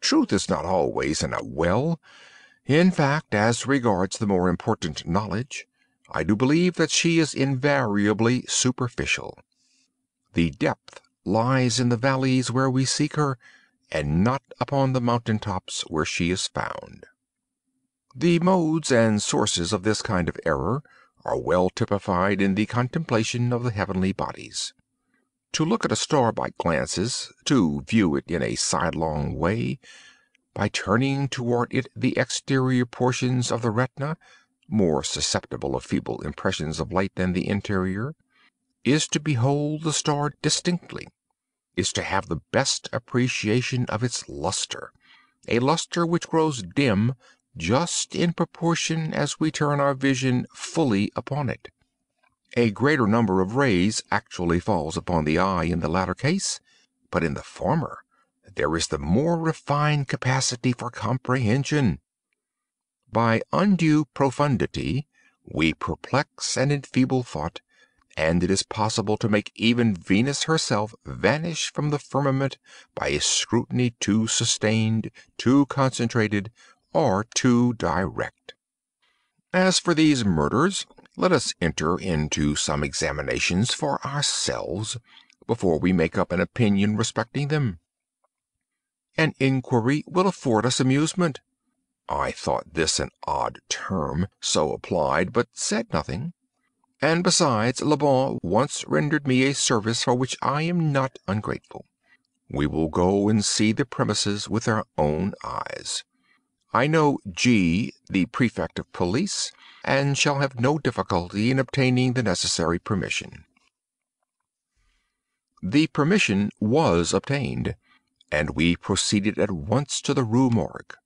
Truth is not always in a well. In fact, as regards the more important knowledge, I do believe that she is invariably superficial. The depth lies in the valleys where we seek her, and not upon the mountain tops where she is found. The modes and sources of this kind of error are well typified in the contemplation of the heavenly bodies. To look at a star by glances, to view it in a sidelong way, by turning toward it the exterior portions of the retina, more susceptible of feeble impressions of light than the interior, is to behold the star distinctly, is to have the best appreciation of its luster, a luster which grows dim just in proportion as we turn our vision fully upon it. A greater number of rays actually falls upon the eye in the latter case, but in the former there is the more refined capacity for comprehension. By undue profundity we perplex and enfeeble thought, and it is possible to make even Venus herself vanish from the firmament by a scrutiny too sustained, too concentrated, or too direct. As for these murders, let us enter into some examinations for ourselves before we make up an opinion respecting them. An inquiry will afford us amusement. I thought this an odd term, so applied, but said nothing. And besides, Le Bon once rendered me a service for which I am not ungrateful. We will go and see the premises with our own eyes. I know G, the Prefect of Police, and shall have no difficulty in obtaining the necessary permission. The permission was obtained, and we proceeded at once to the Rue Morgue.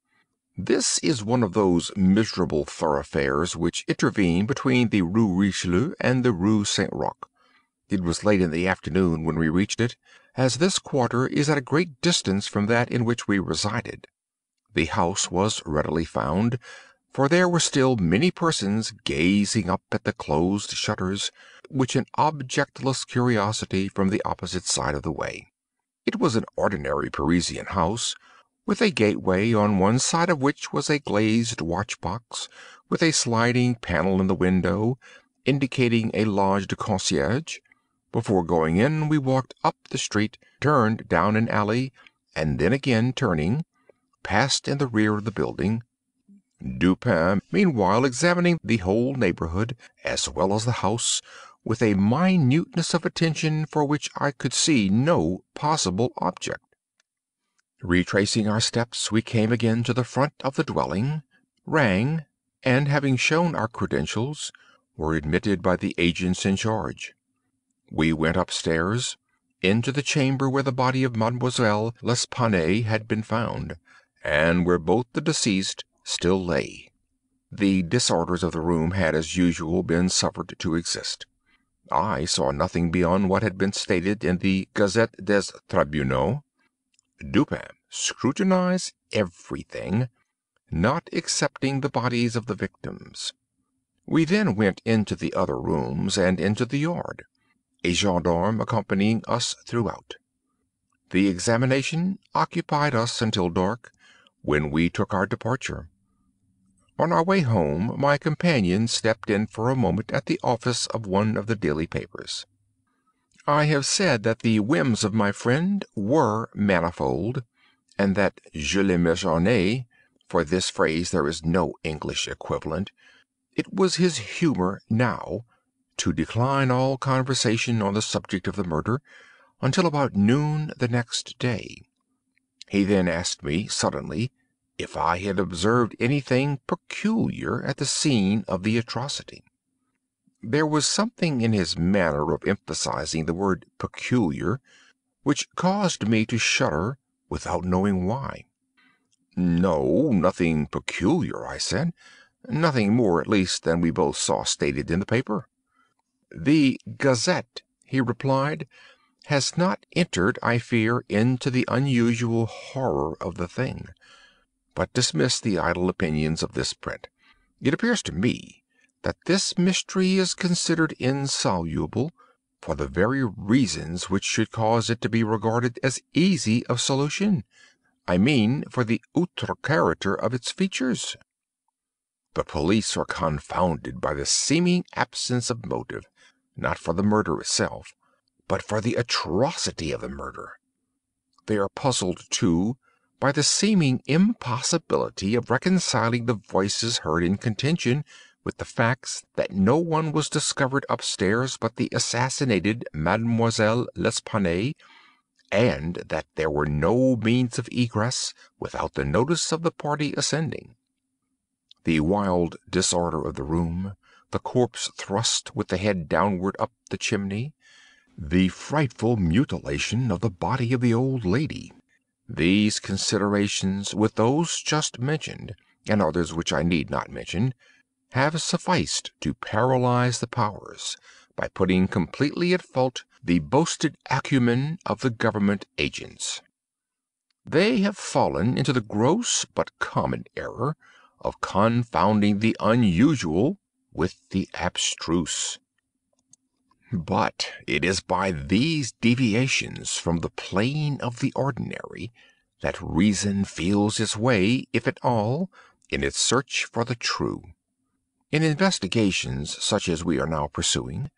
This is one of those miserable thoroughfares which intervene between the Rue Richelieu and the Rue St. Roch. It was late in the afternoon when we reached it, as this quarter is at a great distance from that in which we resided. The house was readily found, for there were still many persons gazing up at the closed shutters, which an objectless curiosity from the opposite side of the way. It was an ordinary Parisian house, with a gateway on one side of which was a glazed watch-box, with a sliding panel in the window, indicating a loge de concierge. Before going in, we walked up the street, turned down an alley, and then again turning, passed in the rear of the building, Dupin meanwhile examining the whole neighborhood, as well as the house, with a minuteness of attention for which I could see no possible object. Retracing our steps, we came again to the front of the dwelling, rang, and, having shown our credentials, were admitted by the agents in charge. We went upstairs, into the chamber where the body of Mademoiselle L'Espanaye had been found, and where both the deceased still lay. The disorders of the room had, as usual, been suffered to exist. I saw nothing beyond what had been stated in the Gazette des Tribunaux. Dupin scrutinized everything, not excepting the bodies of the victims. We then went into the other rooms and into the yard, a gendarme accompanying us throughout. The examination occupied us until dark, when we took our departure. On our way home, my companion stepped in for a moment at the office of one of the daily papers. I have said that the whims of my friend were manifold, and that je les méchanais, for this phrase there is no English equivalent, it was his humor now to decline all conversation on the subject of the murder until about noon the next day. He then asked me suddenly if I had observed anything peculiar at the scene of the atrocity. There was something in his manner of emphasizing the word peculiar which caused me to shudder without knowing why. "No, nothing peculiar," I said. "Nothing more, at least, than we both saw stated in the paper." "The Gazette," he replied, "has not entered, I fear, into the unusual horror of the thing, but dismissed the idle opinions of this print. It appears to me that this mystery is considered insoluble for the very reasons which should cause it to be regarded as easy of solution. I mean, for the outre character of its features. The police are confounded by the seeming absence of motive, not for the murder itself, but for the atrocity of the murder. They are puzzled, too, by the seeming impossibility of reconciling the voices heard in contention with the facts that no one was discovered upstairs but the assassinated Mademoiselle L'Espanaye, and that there were no means of egress without the notice of the party ascending. The wild disorder of the room, the corpse thrust with the head downward up the chimney, the frightful mutilation of the body of the old lady, these considerations, with those just mentioned, and others which I need not mention, have sufficed to paralyze the powers by putting completely at fault the boasted acumen of the government agents. They have fallen into the gross but common error of confounding the unusual with the abstruse. But it is by these deviations from the plane of the ordinary that reason feels its way, if at all, in its search for the true. In investigations such as we are now pursuing,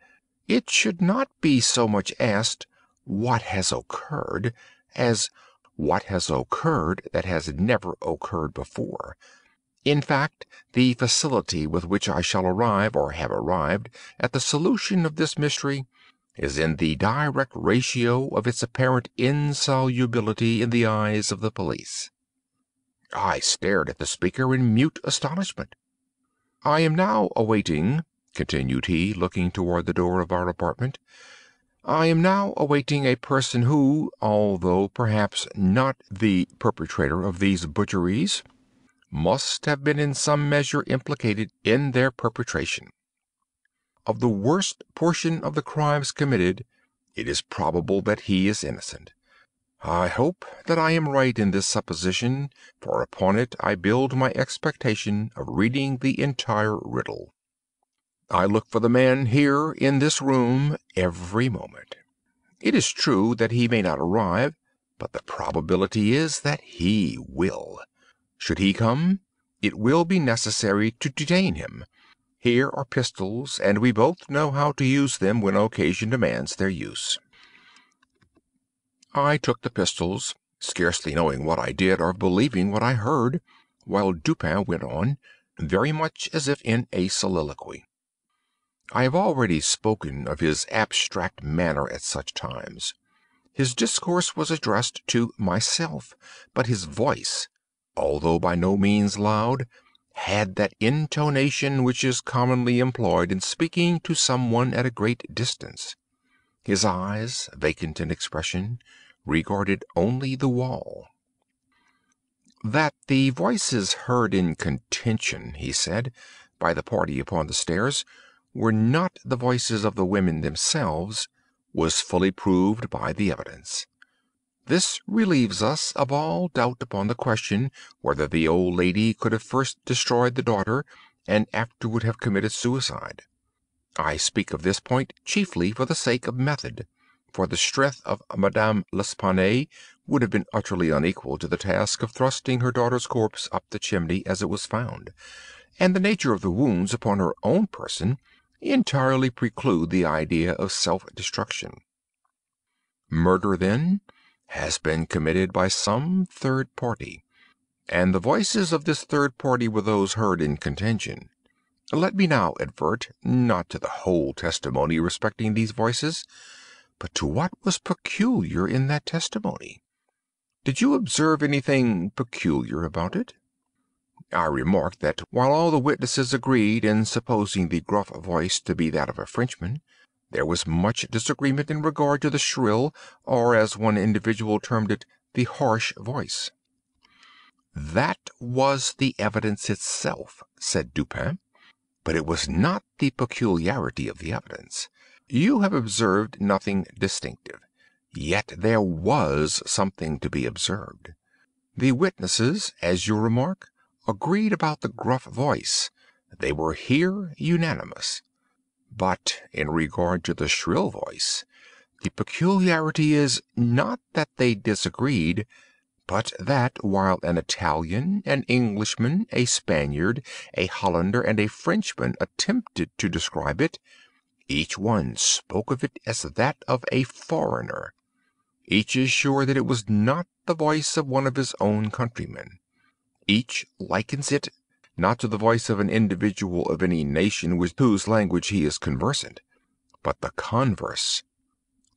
it should not be so much asked what has occurred as what has occurred that has never occurred before. In fact, the facility with which I shall arrive, or have arrived, at the solution of this mystery is in the direct ratio of its apparent insolubility in the eyes of the police. I stared at the speaker in mute astonishment. I am now awaiting, continued he, looking toward the door of our apartment, I am now awaiting a person who, although perhaps not the perpetrator of these butcheries, must have been in some measure implicated in their perpetration. Of the worst portion of the crimes committed, it is probable that he is innocent. I hope that I am right in this supposition, for upon it I build my expectation of reading the entire riddle. I look for the man here in this room every moment. It is true that he may not arrive, but the probability is that he will. Should he come, it will be necessary to detain him. Here are pistols, and we both know how to use them when occasion demands their use. I took the pistols, scarcely knowing what I did or believing what I heard, while Dupin went on, very much as if in a soliloquy. I have already spoken of his abstract manner at such times. His discourse was addressed to myself, but his voice, although by no means loud, had that intonation which is commonly employed in speaking to someone at a great distance. His eyes, vacant in expression, regarded only the wall. That the voices heard in contention, he said, by the party upon the stairs, were not the voices of the women themselves, was fully proved by the evidence. This relieves us of all doubt upon the question whether the old lady could have first destroyed the daughter and afterward have committed suicide. I speak of this point chiefly for the sake of method, for the strength of Madame L'Espanaye would have been utterly unequal to the task of thrusting her daughter's corpse up the chimney as it was found, and the nature of the wounds upon her own person entirely preclude the idea of self-destruction. Murder, then, has been committed by some third party, and the voices of this third party were those heard in contention. Let me now advert, not to the whole testimony respecting these voices, but to what was peculiar in that testimony. Did you observe anything peculiar about it? I remarked that while all the witnesses agreed in supposing the gruff voice to be that of a Frenchman, there was much disagreement in regard to the shrill, or as one individual termed it, the harsh voice. That was the evidence itself, said Dupin, but it was not the peculiarity of the evidence. You have observed nothing distinctive, yet there was something to be observed. The witnesses, as you remark, agreed about the gruff voice. They were here unanimous. But in regard to the shrill voice, the peculiarity is not that they disagreed, but that while an Italian, an Englishman, a Spaniard, a Hollander, and a Frenchman attempted to describe it, each one spoke of it as that of a foreigner. Each is sure that it was not the voice of one of his own countrymen. Each likens it not to the voice of an individual of any nation with whose language he is conversant, but the converse.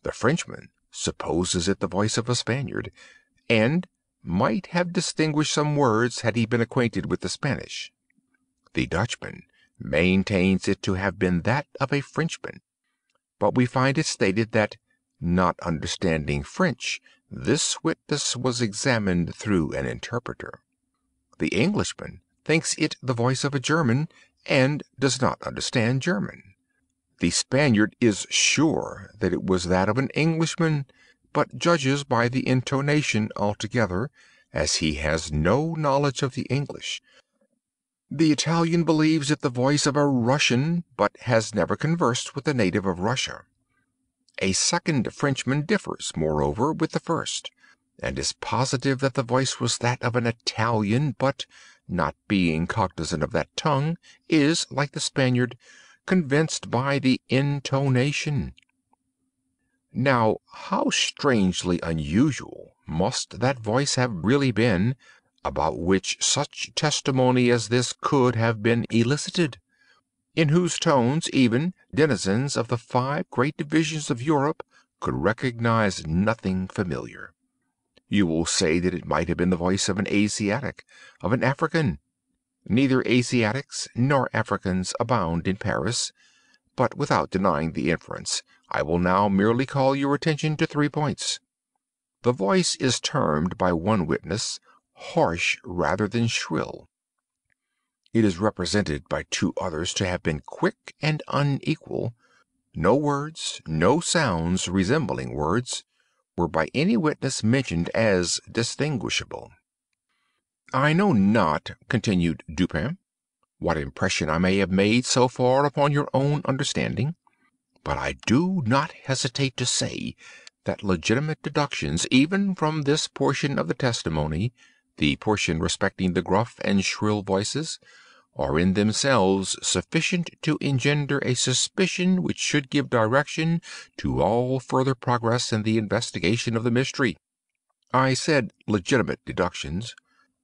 The Frenchman supposes it the voice of a Spaniard, and might have distinguished some words had he been acquainted with the Spanish. The Dutchman maintains it to have been that of a Frenchman, but we find it stated that, not understanding French, this witness was examined through an interpreter. The Englishman thinks it the voice of a German, and does not understand German. The Spaniard is sure that it was that of an Englishman, but judges by the intonation altogether, as he has no knowledge of the English. The Italian believes it the voice of a Russian, but has never conversed with a native of Russia. A second Frenchman differs, moreover, with the first, and is positive that the voice was that of an Italian, but, not being cognizant of that tongue, is, like the Spaniard, convinced by the intonation. Now, how strangely unusual must that voice have really been, about which such testimony as this could have been elicited, in whose tones even denizens of the five great divisions of Europe could recognize nothing familiar. You will say that it might have been the voice of an Asiatic, of an African. Neither Asiatics nor Africans abound in Paris, but without denying the inference, I will now merely call your attention to 3 points. The voice is termed by one witness harsh rather than shrill. It is represented by 2 others to have been quick and unequal. No words, no sounds resembling words, were by any witness mentioned as distinguishable. I know not, continued Dupin, what impression I may have made so far upon your own understanding, but I do not hesitate to say that legitimate deductions, even from this portion of the testimony, the portion respecting the gruff and shrill voices, are in themselves sufficient to engender a suspicion which should give direction to all further progress in the investigation of the mystery. I said legitimate deductions,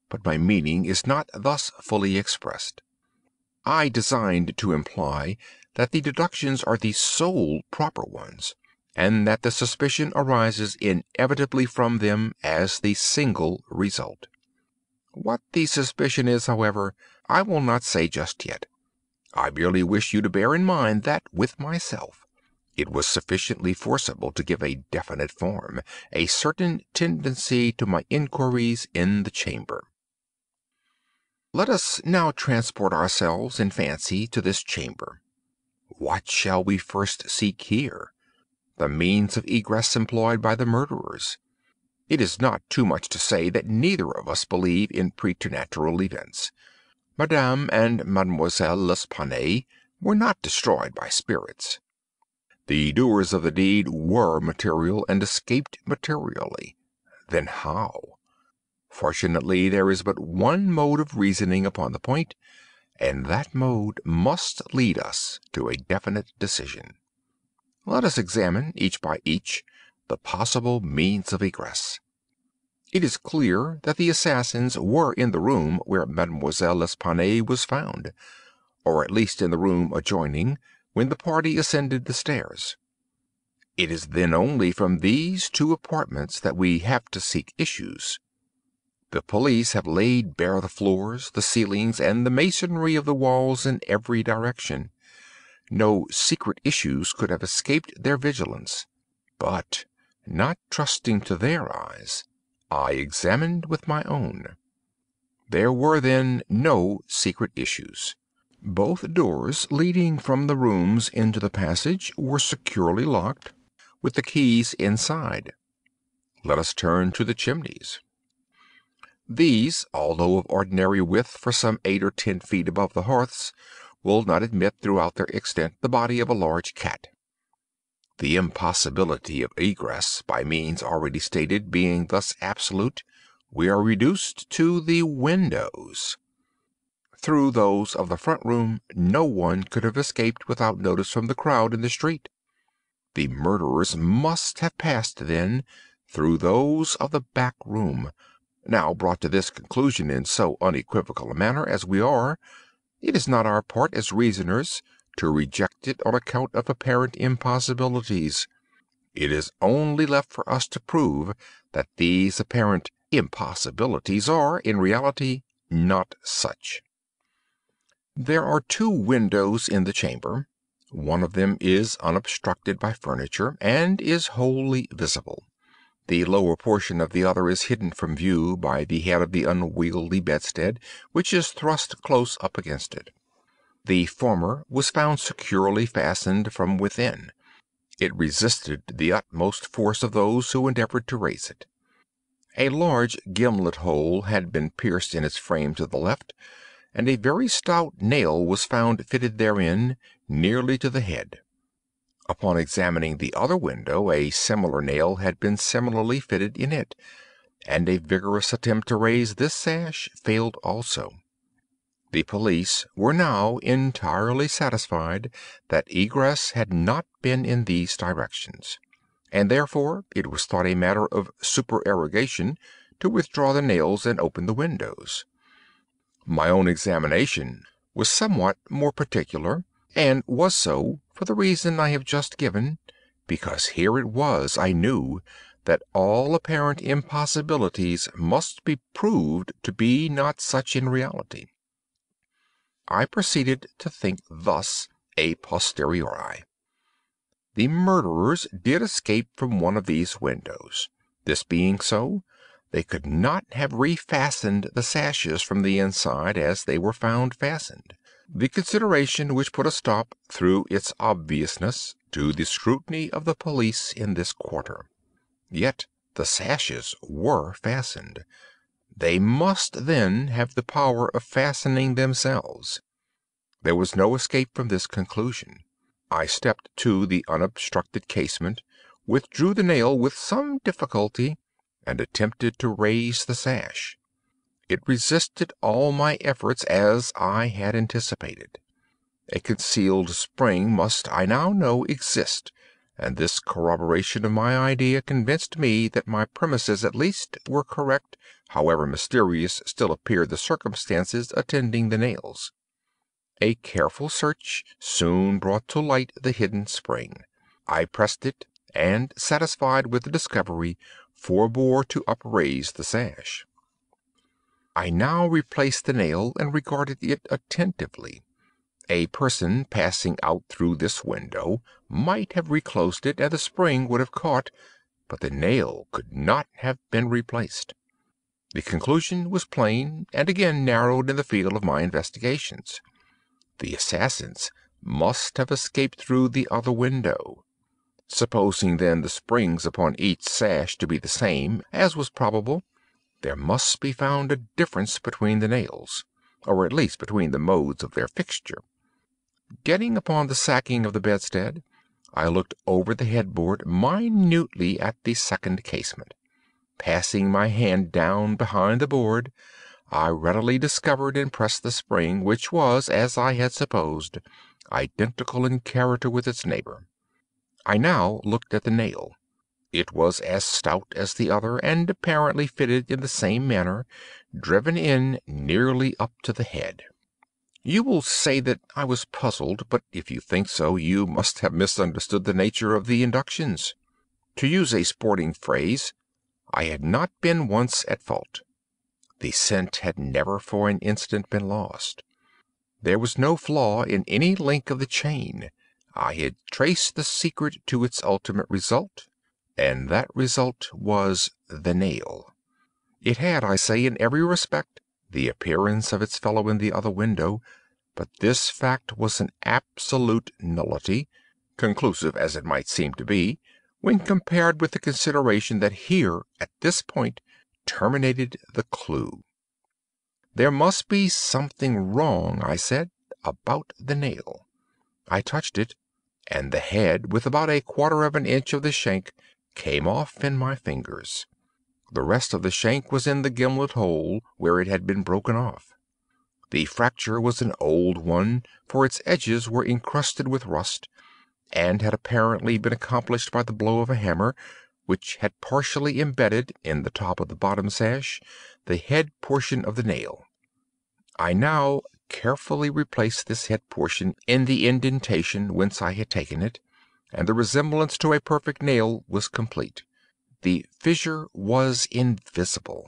but my meaning is not thus fully expressed. I designed to imply that the deductions are the sole proper ones, and that the suspicion arises inevitably from them as the single result. What the suspicion is, however, I will not say just yet. I merely wish you to bear in mind that, with myself, it was sufficiently forcible to give a definite form, a certain tendency to my inquiries in the chamber. Let us now transport ourselves in fancy to this chamber. What shall we first seek here? The means of egress employed by the murderers. It is not too much to say that neither of us believe in preternatural events. Madame and Mademoiselle L'Espanaye were not destroyed by spirits. The doers of the deed were material and escaped materially. Then how? Fortunately, there is but one mode of reasoning upon the point, and that mode must lead us to a definite decision. Let us examine, each by each, the possible means of egress. It is clear that the assassins were in the room where Mademoiselle L'Espanaye was found, or at least in the room adjoining, when the party ascended the stairs. It is then only from these 2 apartments that we have to seek issues. The police have laid bare the floors, the ceilings, and the masonry of the walls in every direction. No secret issues could have escaped their vigilance, but, not trusting to their eyes, I examined with my own. There were then no secret issues. Both doors leading from the rooms into the passage were securely locked, with the keys inside. Let us turn to the chimneys. These, although of ordinary width for some 8 or 10 feet above the hearths, will not admit throughout their extent the body of a large cat. The impossibility of egress, by means already stated, being thus absolute, we are reduced to the windows. Through those of the front room no one could have escaped without notice from the crowd in the street. The murderers must have passed, then, through those of the back room. Now brought to this conclusion in so unequivocal a manner as we are, it is not our part as reasoners to reject it on account of apparent impossibilities. It is only left for us to prove that these apparent impossibilities are, in reality, not such. There are 2 windows in the chamber. One of them is unobstructed by furniture, and is wholly visible. The lower portion of the other is hidden from view by the head of the unwieldy bedstead, which is thrust close up against it. The former was found securely fastened from within. It resisted the utmost force of those who endeavored to raise it. A large gimlet hole had been pierced in its frame to the left, and a very stout nail was found fitted therein, nearly to the head. Upon examining the other window, a similar nail had been similarly fitted in it, and a vigorous attempt to raise this sash failed also. The police were now entirely satisfied that egress had not been in these directions, and therefore it was thought a matter of supererogation to withdraw the nails and open the windows. My own examination was somewhat more particular, and was so for the reason I have just given, because here it was I knew that all apparent impossibilities must be proved to be not such in reality. I proceeded to think thus a posteriori. The murderers did escape from one of these windows. This being so, they could not have refastened the sashes from the inside as they were found fastened. The consideration which put a stop, through its obviousness, to the scrutiny of the police in this quarter. Yet the sashes were fastened. They must then have the power of fastening themselves. There was no escape from this conclusion. I stepped to the unobstructed casement, withdrew the nail with some difficulty, and attempted to raise the sash. It resisted all my efforts as I had anticipated. A concealed spring must, I now know, exist, and this corroboration of my idea convinced me that my premises at least were correct, however mysterious still appeared the circumstances attending the nails. A careful search soon brought to light the hidden spring. I pressed it, and, satisfied with the discovery, forbore to upraise the sash. I now replaced the nail and regarded it attentively. A person passing out through this window might have reclosed it, and the spring would have caught, but the nail could not have been replaced. The conclusion was plain, and again narrowed in the field of my investigations. The assassins must have escaped through the other window. Supposing, then, the springs upon each sash to be the same, as was probable, there must be found a difference between the nails, or at least between the modes of their fixture. Getting upon the sacking of the bedstead, I looked over the headboard minutely at the second casement. Passing my hand down behind the board, I readily discovered and pressed the spring, which was, as I had supposed, identical in character with its neighbor. I now looked at the nail. It was as stout as the other, and apparently fitted in the same manner, driven in nearly up to the head. You will say that I was puzzled, but if you think so, you must have misunderstood the nature of the inductions. To use a sporting phrase, I had not been once at fault. The scent had never for an instant been lost. There was no flaw in any link of the chain. I had traced the secret to its ultimate result, and that result was the nail. It had, I say, in every respect, the appearance of its fellow in the other window, but this fact was an absolute nullity, conclusive as it might seem to be, when compared with the consideration that here, at this point, terminated the clue. There must be something wrong, I said, about the nail. I touched it, and the head, with about a quarter of an inch of the shank, came off in my fingers. The rest of the shank was in the gimlet hole where it had been broken off. The fracture was an old one, for its edges were encrusted with rust, and had apparently been accomplished by the blow of a hammer, which had partially embedded, in the top of the bottom sash, the head portion of the nail. I now carefully replaced this head portion in the indentation whence I had taken it, and the resemblance to a perfect nail was complete. The fissure was invisible.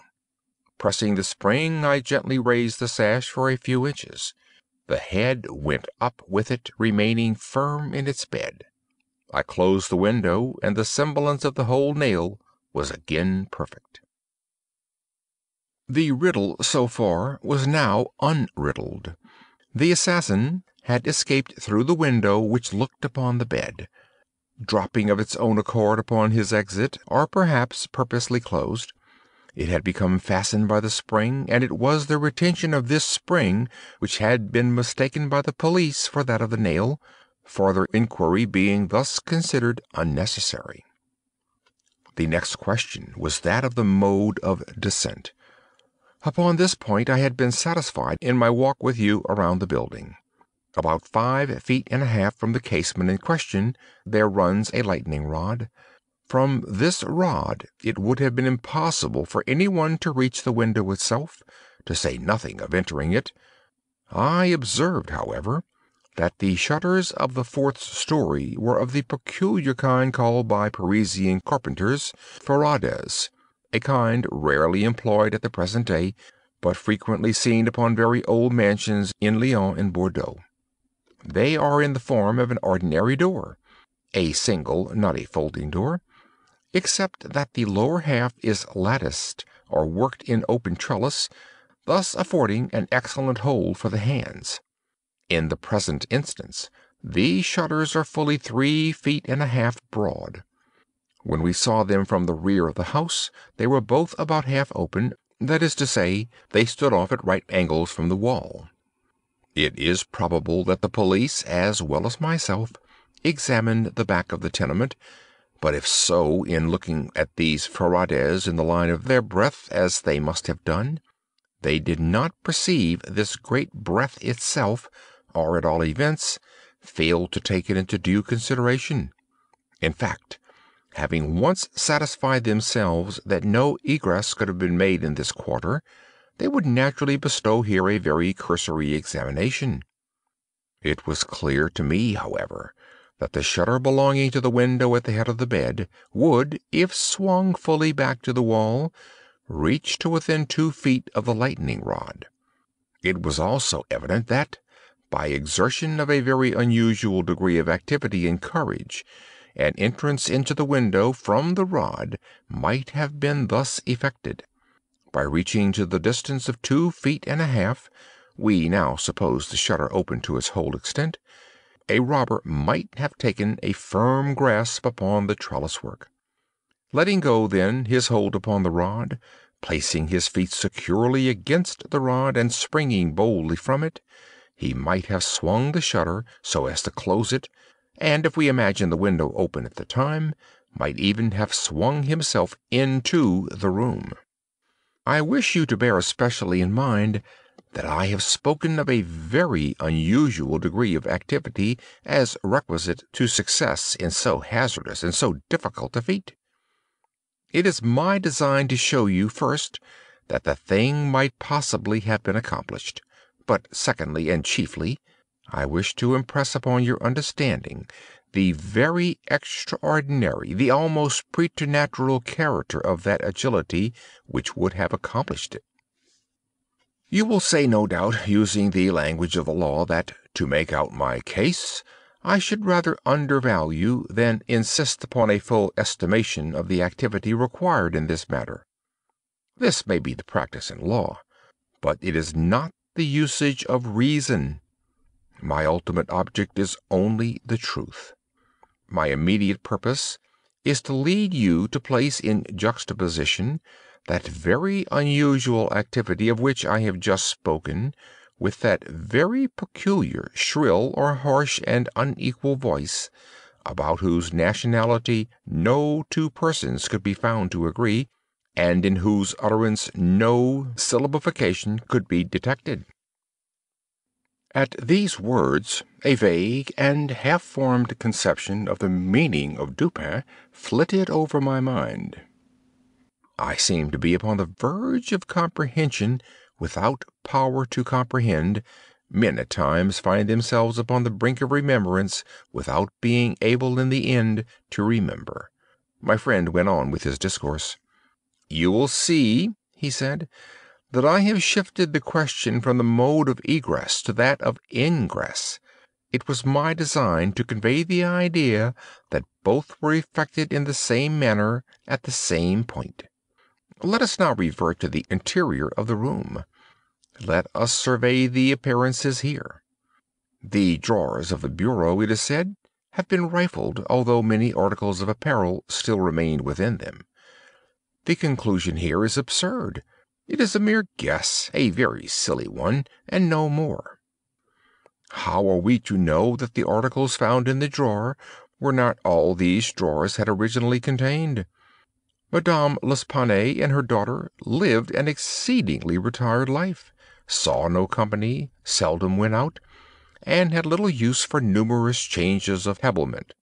Pressing the spring, I gently raised the sash for a few inches. The head went up with it, remaining firm in its bed. I closed the window, and the semblance of the whole nail was again perfect. The riddle so far was now unriddled. The assassin had escaped through the window which looked upon the bed, dropping of its own accord upon his exit, or perhaps purposely closed. It had become fastened by the spring, and it was the retention of this spring which had been mistaken by the police for that of the nail, further inquiry being thus considered unnecessary. The next question was that of the mode of descent. Upon this point I had been satisfied in my walk with you around the building. About 5.5 feet from the casement in question there runs a lightning rod. From this rod it would have been impossible for any one to reach the window itself, to say nothing of entering it. I observed, however, that the shutters of the fourth story were of the peculiar kind called by Parisian carpenters ferrades, a kind rarely employed at the present day, but frequently seen upon very old mansions in Lyon and Bordeaux. They are in the form of an ordinary door, a single, not a folding door, except that the lower half is latticed or worked in open trellis, thus affording an excellent hold for the hands. In the present instance, these shutters are fully 3.5 feet broad. When we saw them from the rear of the house, they were both about half open, that is to say, they stood off at right angles from the wall. It is probable that the police, as well as myself, examined the back of the tenement, but if so, in looking at these ferrades in the line of their breadth, as they must have done, they did not perceive this great breadth itself, or at all events failed to take it into due consideration. In fact, having once satisfied themselves that no egress could have been made in this quarter, they would naturally bestow here a very cursory examination. It was clear to me, however, that the shutter belonging to the window at the head of the bed would, if swung fully back to the wall, reach to within 2 feet of the lightning rod. It was also evident that, by exertion of a very unusual degree of activity and courage, an entrance into the window from the rod might have been thus effected. By reaching to the distance of 2.5 feet, we now suppose the shutter open to its whole extent, a robber might have taken a firm grasp upon the trellis-work. Letting go, then, his hold upon the rod, placing his feet securely against the rod and springing boldly from it, he might have swung the shutter so as to close it, and if we imagine the window open at the time, might even have swung himself into the room. I wish you to bear especially in mind that I have spoken of a very unusual degree of activity as requisite to success in so hazardous and so difficult a feat. It is my design to show you, first, that the thing might possibly have been accomplished, but secondly and chiefly, I wish to impress upon your understanding the very extraordinary, the almost preternatural character of that agility which would have accomplished it. You will say, no doubt, using the language of the law, that, to make out my case, I should rather undervalue than insist upon a full estimation of the activity required in this matter. This may be the practice in law, but it is not the usage of reason. My ultimate object is only the truth. My immediate purpose is to lead you to place in juxtaposition that very unusual activity of which I have just spoken with that very peculiar, shrill or harsh and unequal voice, about whose nationality no two persons could be found to agree, and in whose utterance no syllabification could be detected. At these words, a vague and half-formed conception of the meaning of Dupin flitted over my mind. I seemed to be upon the verge of comprehension without power to comprehend. Men at times find themselves upon the brink of remembrance without being able in the end to remember. My friend went on with his discourse. "You will see," he said, "that I have shifted the question from the mode of egress to that of ingress. it was my design to convey the idea that both were effected in the same manner at the same point. Let us now revert to the interior of the room. Let us survey the appearances here. The drawers of the bureau, it is said, have been rifled, although many articles of apparel still remained within them. The conclusion here is absurd. It is a mere guess, a very silly one, and no more. How are we to know that the articles found in the drawer were not all these drawers had originally contained? Madame L'Espanaye and her daughter lived an exceedingly retired life, saw no company, seldom went out, and had little use for numerous changes of habiliment.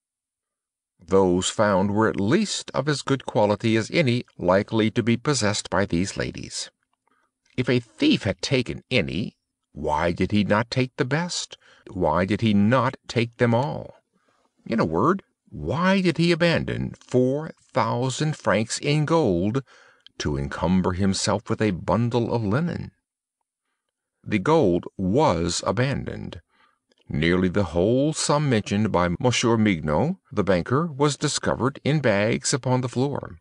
Those found were at least of as good quality as any likely to be possessed by these ladies. If a thief had taken any, why did he not take the best? Why did he not take them all? In a word, why did he abandon 4,000 francs in gold to encumber himself with a bundle of linen? The gold was abandoned. Nearly the whole sum mentioned by Monsieur Mignaud, the banker, was discovered in bags upon the floor.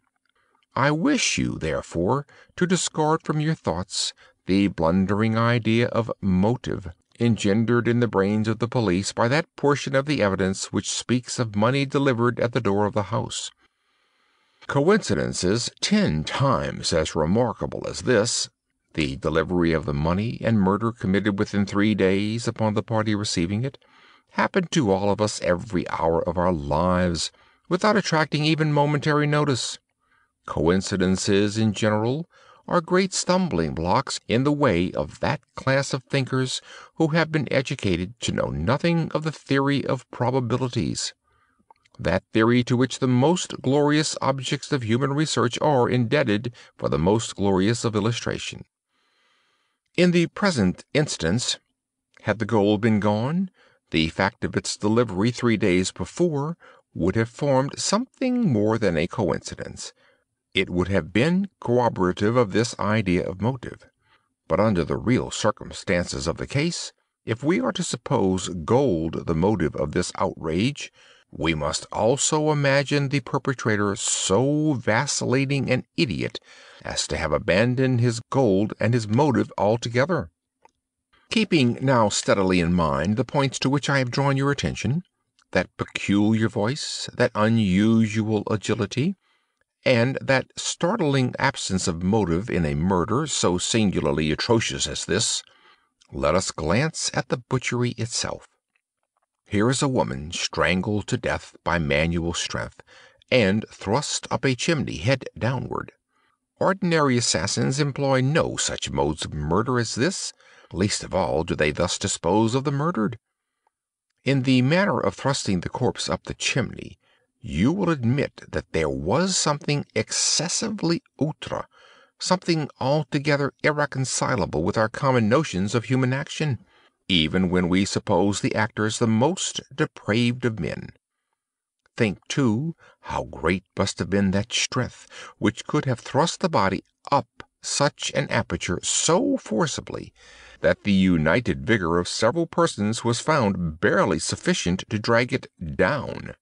I wish you, therefore, to discard from your thoughts the blundering idea of motive engendered in the brains of the police by that portion of the evidence which speaks of money delivered at the door of the house. Coincidences 10 times as remarkable as this, the delivery of the money and murder committed within 3 days upon the party receiving it, happened to all of us every hour of our lives, without attracting even momentary notice. Coincidences in general are great stumbling blocks in the way of that class of thinkers who have been educated to know nothing of the theory of probabilities, that theory to which the most glorious objects of human research are indebted for the most glorious of illustration. In the present instance, had the gold been gone, the fact of its delivery 3 days before would have formed something more than a coincidence. It would have been corroborative of this idea of motive. But under the real circumstances of the case, if we are to suppose gold the motive of this outrage, we must also imagine the perpetrator so vacillating an idiot as to have abandoned his gold and his motive altogether. Keeping now steadily in mind the points to which I have drawn your attention, that peculiar voice, that unusual agility, and that startling absence of motive in a murder so singularly atrocious as this, let us glance at the butchery itself. Here is a woman strangled to death by manual strength, and thrust up a chimney head downward. Ordinary assassins employ no such modes of murder as this, least of all do they thus dispose of the murdered. In the manner of thrusting the corpse up the chimney, you will admit that there was something excessively outre, something altogether irreconcilable with our common notions of human action, even when we suppose the actors the most depraved of men. Think, too, how great must have been that strength which could have thrust the body up such an aperture so forcibly that the united vigor of several persons was found barely sufficient to drag it down.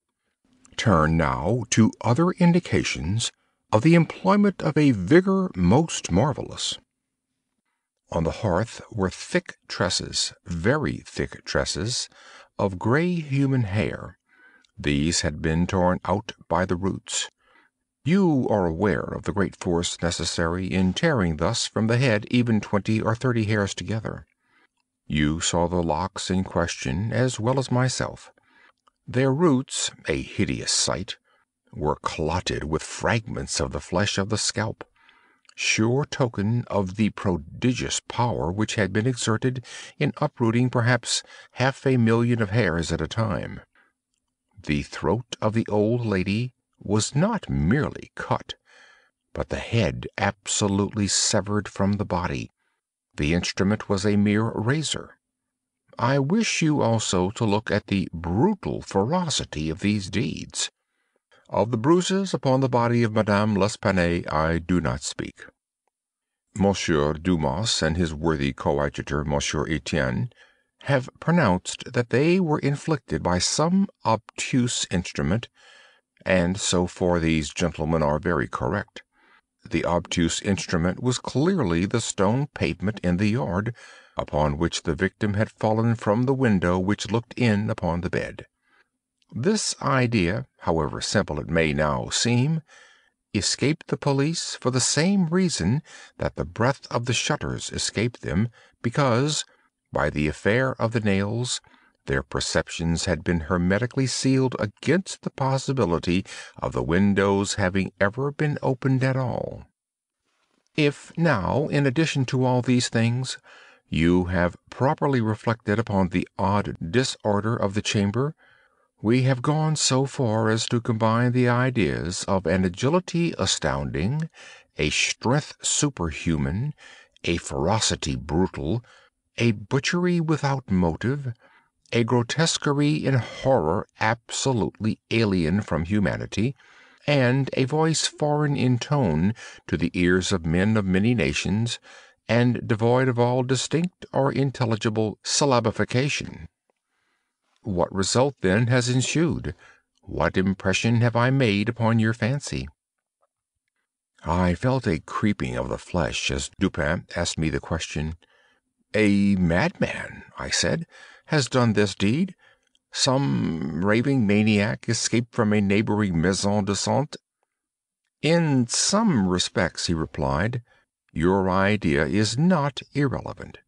Turn now to other indications of the employment of a vigor most marvelous. On the hearth were thick tresses, very thick tresses, of gray human hair. These had been torn out by the roots. You are aware of the great force necessary in tearing thus from the head even 20 or 30 hairs together. You saw the locks in question as well as myself. Their roots, a hideous sight, were clotted with fragments of the flesh of the scalp, sure token of the prodigious power which had been exerted in uprooting perhaps 500,000 of hairs at a time. The throat of the old lady was not merely cut, but the head absolutely severed from the body. The instrument was a mere razor. I wish you also to look at the brutal ferocity of these deeds. Of the bruises upon the body of Madame L'Espanaye I do not speak. Monsieur Dumas and his worthy coadjutor, Monsieur Etienne, have pronounced that they were inflicted by some obtuse instrument, and so far these gentlemen are very correct. The obtuse instrument was clearly the stone pavement in the yard, upon which the victim had fallen from the window which looked in upon the bed. This idea, however simple it may now seem, escaped the police for the same reason that the breadth of the shutters escaped them, because, by the affair of the nails, their perceptions had been hermetically sealed against the possibility of the windows having ever been opened at all. If now, in addition to all these things, you have properly reflected upon the odd disorder of the chamber, we have gone so far as to combine the ideas of an agility astounding, a strength superhuman, a ferocity brutal, a butchery without motive, a grotesquerie in horror absolutely alien from humanity, and a voice foreign in tone to the ears of men of many nations, and devoid of all distinct or intelligible syllabification. What result, then, has ensued? What impression have I made upon your fancy? I felt a creeping of the flesh as Dupin asked me the question. A madman, I said, has done this deed. Some raving maniac escaped from a neighboring maison de santé. In some respects, he replied, your idea is not irrelevant.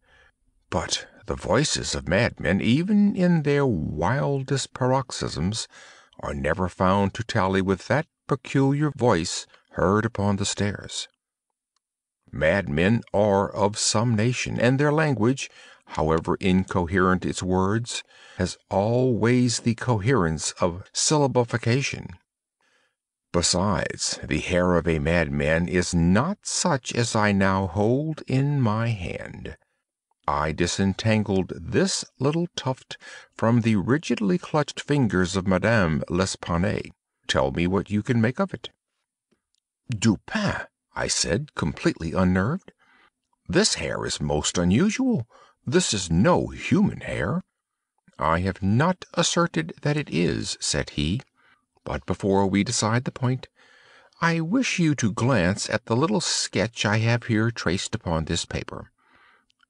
But the voices of madmen, even in their wildest paroxysms, are never found to tally with that peculiar voice heard upon the stairs. Madmen are of some nation, and their language, however incoherent its words, has always the coherence of syllabification. Besides, the hair of a madman is not such as I now hold in my hand. I disentangled this little tuft from the rigidly clutched fingers of Madame L'Espanaye. Tell me what you can make of it. Dupin, I said, completely unnerved. This hair is most unusual. This is no human hair. I have not asserted that it is, said he. But before we decide the point, I wish you to glance at the little sketch I have here traced upon this paper.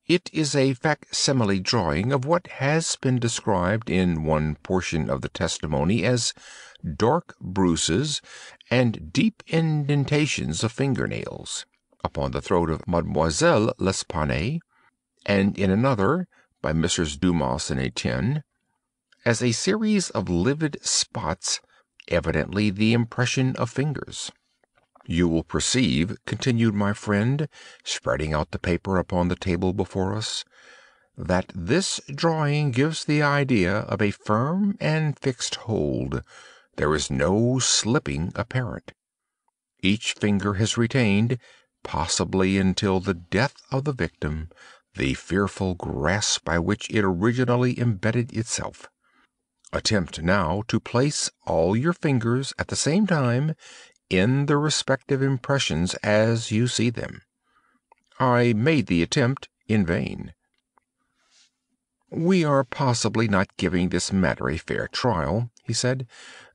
It is a facsimile drawing of what has been described in one portion of the testimony as dark bruises and deep indentations of fingernails upon the throat of Mademoiselle L'Espanaye, and in another, by Messrs. Dumas and Etienne, as a series of livid spots, evidently the impression of fingers. You will perceive, continued my friend, spreading out the paper upon the table before us, that this drawing gives the idea of a firm and fixed hold. There is no slipping apparent. Each finger has retained, possibly until the death of the victim, the fearful grasp by which it originally embedded itself. Attempt now to place all your fingers at the same time in the respective impressions as you see them. I made the attempt in vain. We are possibly not giving this matter a fair trial, he said.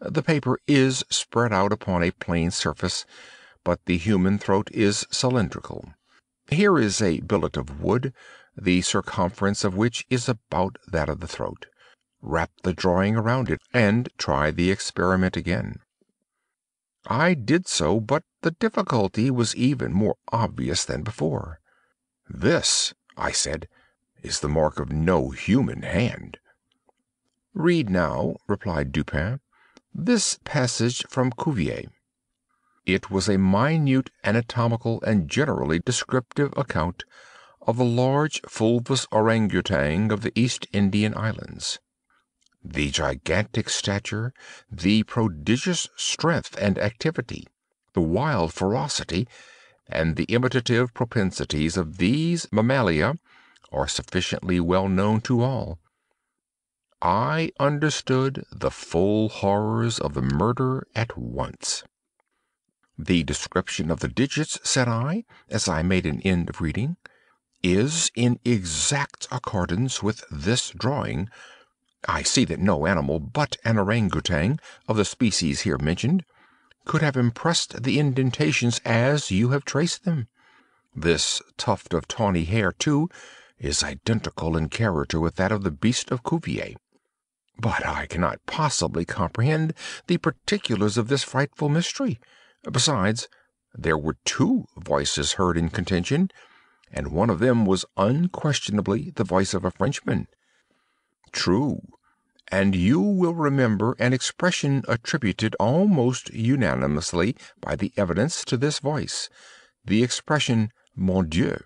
The paper is spread out upon a plain surface, but the human throat is cylindrical. Here is a billet of wood, the circumference of which is about that of the throat. Wrap the drawing around it, and try the experiment again. I did so, but the difficulty was even more obvious than before. This, I said, is the mark of no human hand. Read now, replied Dupin, this passage from Cuvier. It was a minute anatomical and generally descriptive account of the large fulvous orangutan of the East Indian Islands. The gigantic stature, the prodigious strength and activity, the wild ferocity, and the imitative propensities of these mammalia are sufficiently well known to all. I understood the full horrors of the murder at once. The description of the digits, said I, as I made an end of reading, is in exact accordance with this drawing. I see that no animal but an orangutan of the species here mentioned could have impressed the indentations as you have traced them. This tuft of tawny hair, too, is identical in character with that of the beast of Cuvier. But I cannot possibly comprehend the particulars of this frightful mystery. Besides, there were two voices heard in contention, and one of them was unquestionably the voice of a Frenchman. True, and you will remember an expression attributed almost unanimously by the evidence to this voice, the expression "Mon Dieu."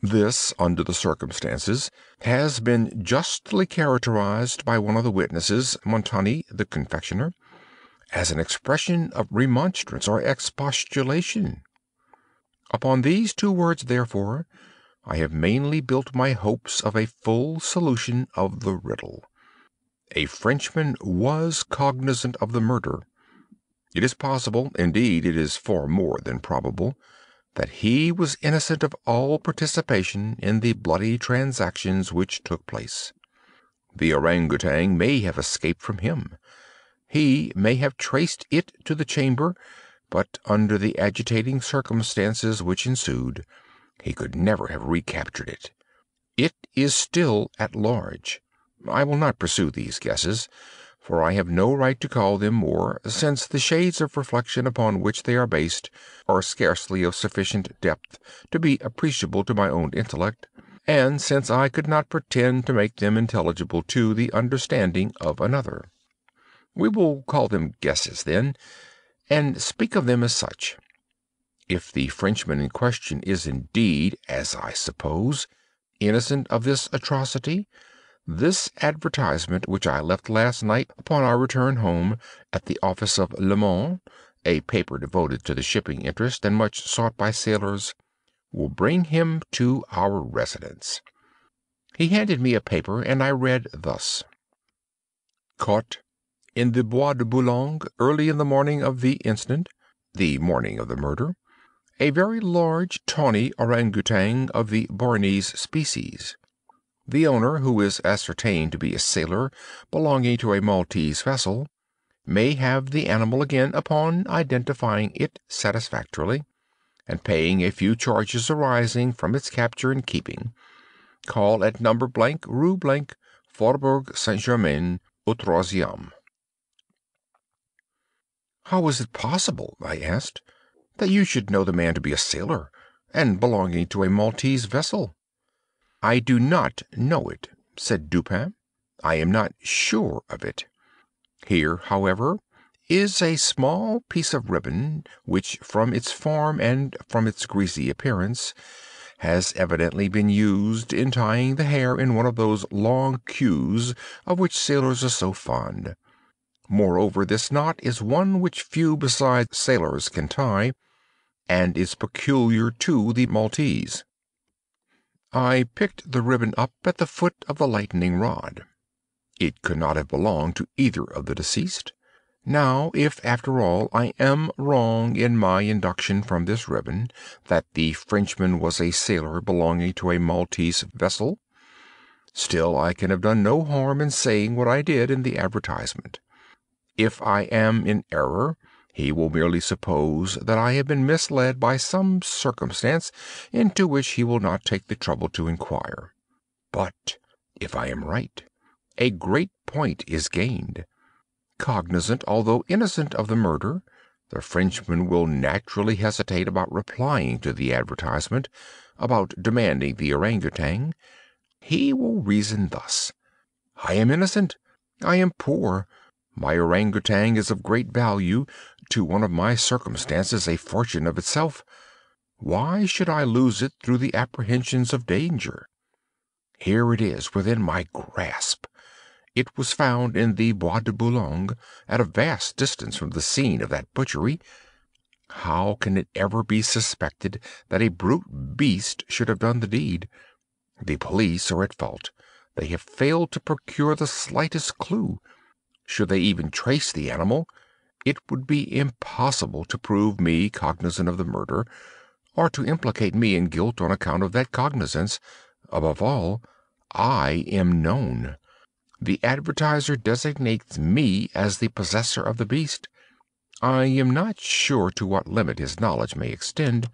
This, under the circumstances, has been justly characterized by one of the witnesses, Montani, the confectioner, as an expression of remonstrance or expostulation. Upon these two words, therefore, I have mainly built my hopes of a full solution of the riddle. A Frenchman was cognizant of the murder. It is possible, indeed it is far more than probable, that he was innocent of all participation in the bloody transactions which took place. The orangutan may have escaped from him. He may have traced it to the chamber, but under the agitating circumstances which ensued, he could never have recaptured it. It is still at large. I will not pursue these guesses, for I have no right to call them more, since the shades of reflection upon which they are based are scarcely of sufficient depth to be appreciable to my own intellect, and since I could not pretend to make them intelligible to the understanding of another. We will call them guesses, then, and speak of them as such. If the Frenchman in question is indeed, as I suppose, innocent of this atrocity, this advertisement which I left last night upon our return home at the office of Le Bon, a paper devoted to the shipping interest and much sought by sailors, will bring him to our residence. He handed me a paper, and I read thus: Caught in the Bois de Boulogne early in the morning of the incident, the morning of the murder, a very large tawny orangutan of the Bornese species. The owner, who is ascertained to be a sailor belonging to a Maltese vessel, may have the animal again upon identifying it satisfactorily, and paying a few charges arising from its capture and keeping. Call at number blank, Rue blank, Faubourg Saint-Germain, au troisième. How is it possible, I asked, that you should know the man to be a sailor, and belonging to a Maltese vessel? I do not know it, said Dupin. I am not sure of it. Here, however, is a small piece of ribbon, which, from its form and from its greasy appearance, has evidently been used in tying the hair in one of those long queues of which sailors are so fond. Moreover, this knot is one which few besides sailors can tie, and is peculiar to the Maltese. I picked the ribbon up at the foot of the lightning rod. It could not have belonged to either of the deceased. Now, if, after all, I am wrong in my induction from this ribbon that the Frenchman was a sailor belonging to a Maltese vessel, still I can have done no harm in saying what I did in the advertisement. If I am in error, he will merely suppose that I have been misled by some circumstance into which he will not take the trouble to inquire. But, if I am right, a great point is gained. Cognizant, although innocent of the murder, the Frenchman will naturally hesitate about replying to the advertisement, about demanding the orangutan. He will reason thus: I am innocent, I am poor, my orangutan is of great value, to one of my circumstances a fortune of itself. Why should I lose it through the apprehensions of danger? Here it is within my grasp. It was found in the Bois de Boulogne, at a vast distance from the scene of that butchery. How can it ever be suspected that a brute beast should have done the deed? The police are at fault. They have failed to procure the slightest clue. Should they even trace the animal, it would be impossible to prove me cognizant of the murder, or to implicate me in guilt on account of that cognizance. Above all, I am known. The advertiser designates me as the possessor of the beast. I am not sure to what limit his knowledge may extend.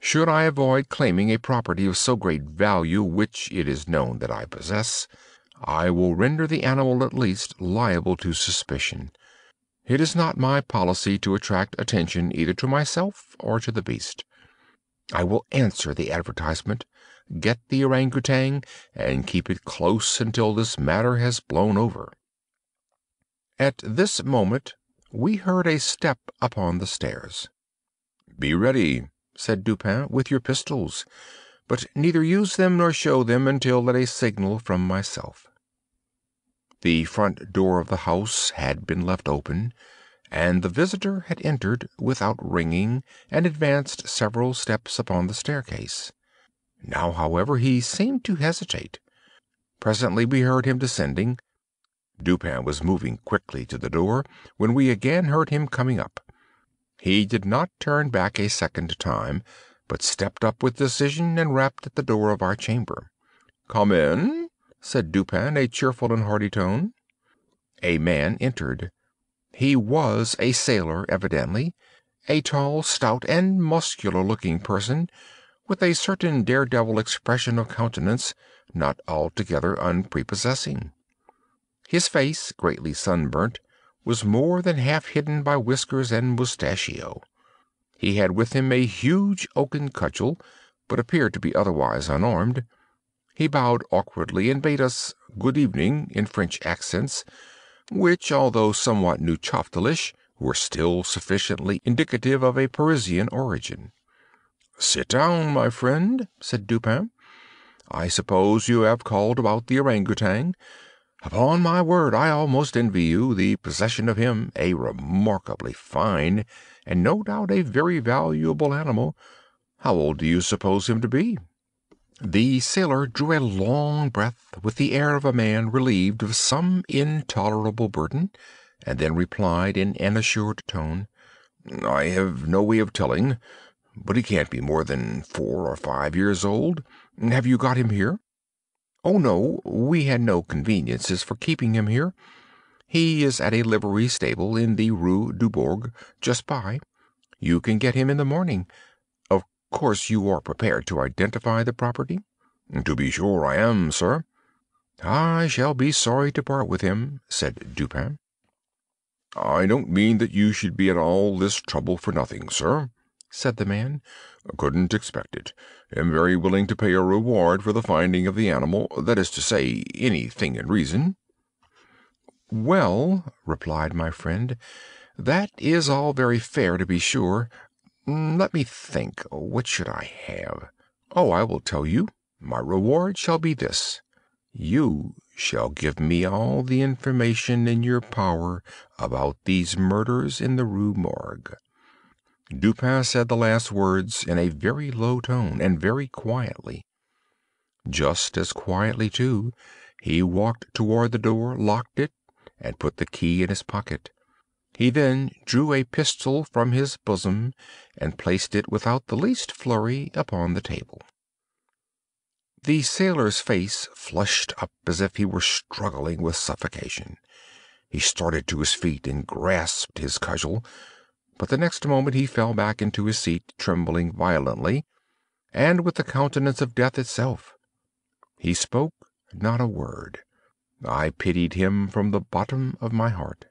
Should I avoid claiming a property of so great value which it is known that I possess, I will render the animal at least liable to suspicion. It is not my policy to attract attention either to myself or to the beast. I will answer the advertisement, get the orangutan, and keep it close until this matter has blown over. At this moment we heard a step upon the stairs. "Be ready," said Dupin, "with your pistols, but neither use them nor show them until at a signal from myself." The front door of the house had been left open, and the visitor had entered without ringing and advanced several steps upon the staircase. Now, however, he seemed to hesitate. Presently we heard him descending. Dupin was moving quickly to the door when we again heard him coming up. He did not turn back a second time, but stepped up with decision and rapped at the door of our chamber. "Come in," said Dupin, a cheerful and hearty tone. A man entered. He was a sailor, evidently, a tall, stout, and muscular-looking person, with a certain daredevil expression of countenance, not altogether unprepossessing. His face, greatly sunburnt, was more than half hidden by whiskers and mustachio. He had with him a huge oaken cudgel, but appeared to be otherwise unarmed. He bowed awkwardly and bade us good evening in French accents, which, although somewhat New Choftalish, were still sufficiently indicative of a Parisian origin. "Sit down, my friend," said Dupin. "I suppose you have called about the orangutan. Upon my word, I almost envy you the possession of him, a remarkably fine, and no doubt a very valuable animal. How old do you suppose him to be?" The sailor drew a long breath with the air of a man relieved of some intolerable burden, and then replied in an assured tone, "I have no way of telling, but he can't be more than 4 or 5 years old. Have you got him here?" "Oh, no, we had no conveniences for keeping him here. He is at a livery stable in the Rue Dubourg, just by. You can get him in the morning. Of course you are prepared to identify the property?" "To be sure I am, sir." "I shall be sorry to part with him," said Dupin. "I don't mean that you should be at all this trouble for nothing, sir," said the man. "Couldn't expect it. Am very willing to pay a reward for the finding of the animal, that is to say, anything in reason." "Well," replied my friend, "that is all very fair, to be sure. Let me think. What should I have? Oh, I will tell you. My reward shall be this. You shall give me all the information in your power about these murders in the Rue Morgue." Dupin said the last words in a very low tone and very quietly. Just as quietly, too, he walked toward the door, locked it, and put the key in his pocket. He then drew a pistol from his bosom and placed it without the least flurry upon the table. The sailor's face flushed up as if he were struggling with suffocation. He started to his feet and grasped his cudgel, but the next moment he fell back into his seat, trembling violently, and with the countenance of death itself. He spoke not a word. I pitied him from the bottom of my heart.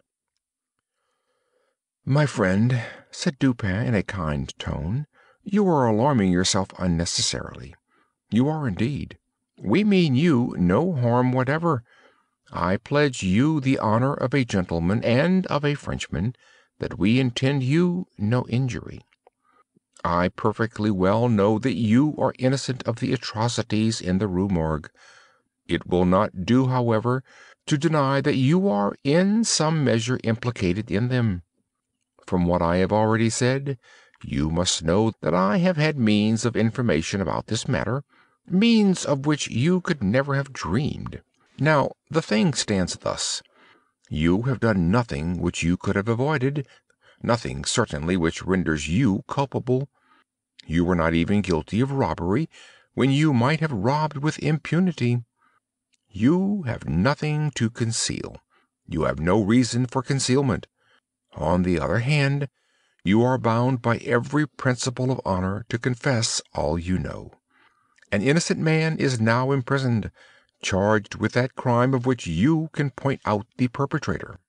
"My friend," said Dupin in a kind tone, "you are alarming yourself unnecessarily. You are indeed. We mean you no harm whatever. I pledge you the honor of a gentleman and of a Frenchman, that we intend you no injury. I perfectly well know that you are innocent of the atrocities in the Rue Morgue. It will not do, however, to deny that you are in some measure implicated in them. From what I have already said, you must know that I have had means of information about this matter, means of which you could never have dreamed. Now, the thing stands thus. You have done nothing which you could have avoided, nothing certainly which renders you culpable. You were not even guilty of robbery, when you might have robbed with impunity. You have nothing to conceal. You have no reason for concealment. On the other hand, you are bound by every principle of honor to confess all you know. An innocent man is now imprisoned, charged with that crime of which you can point out the perpetrator."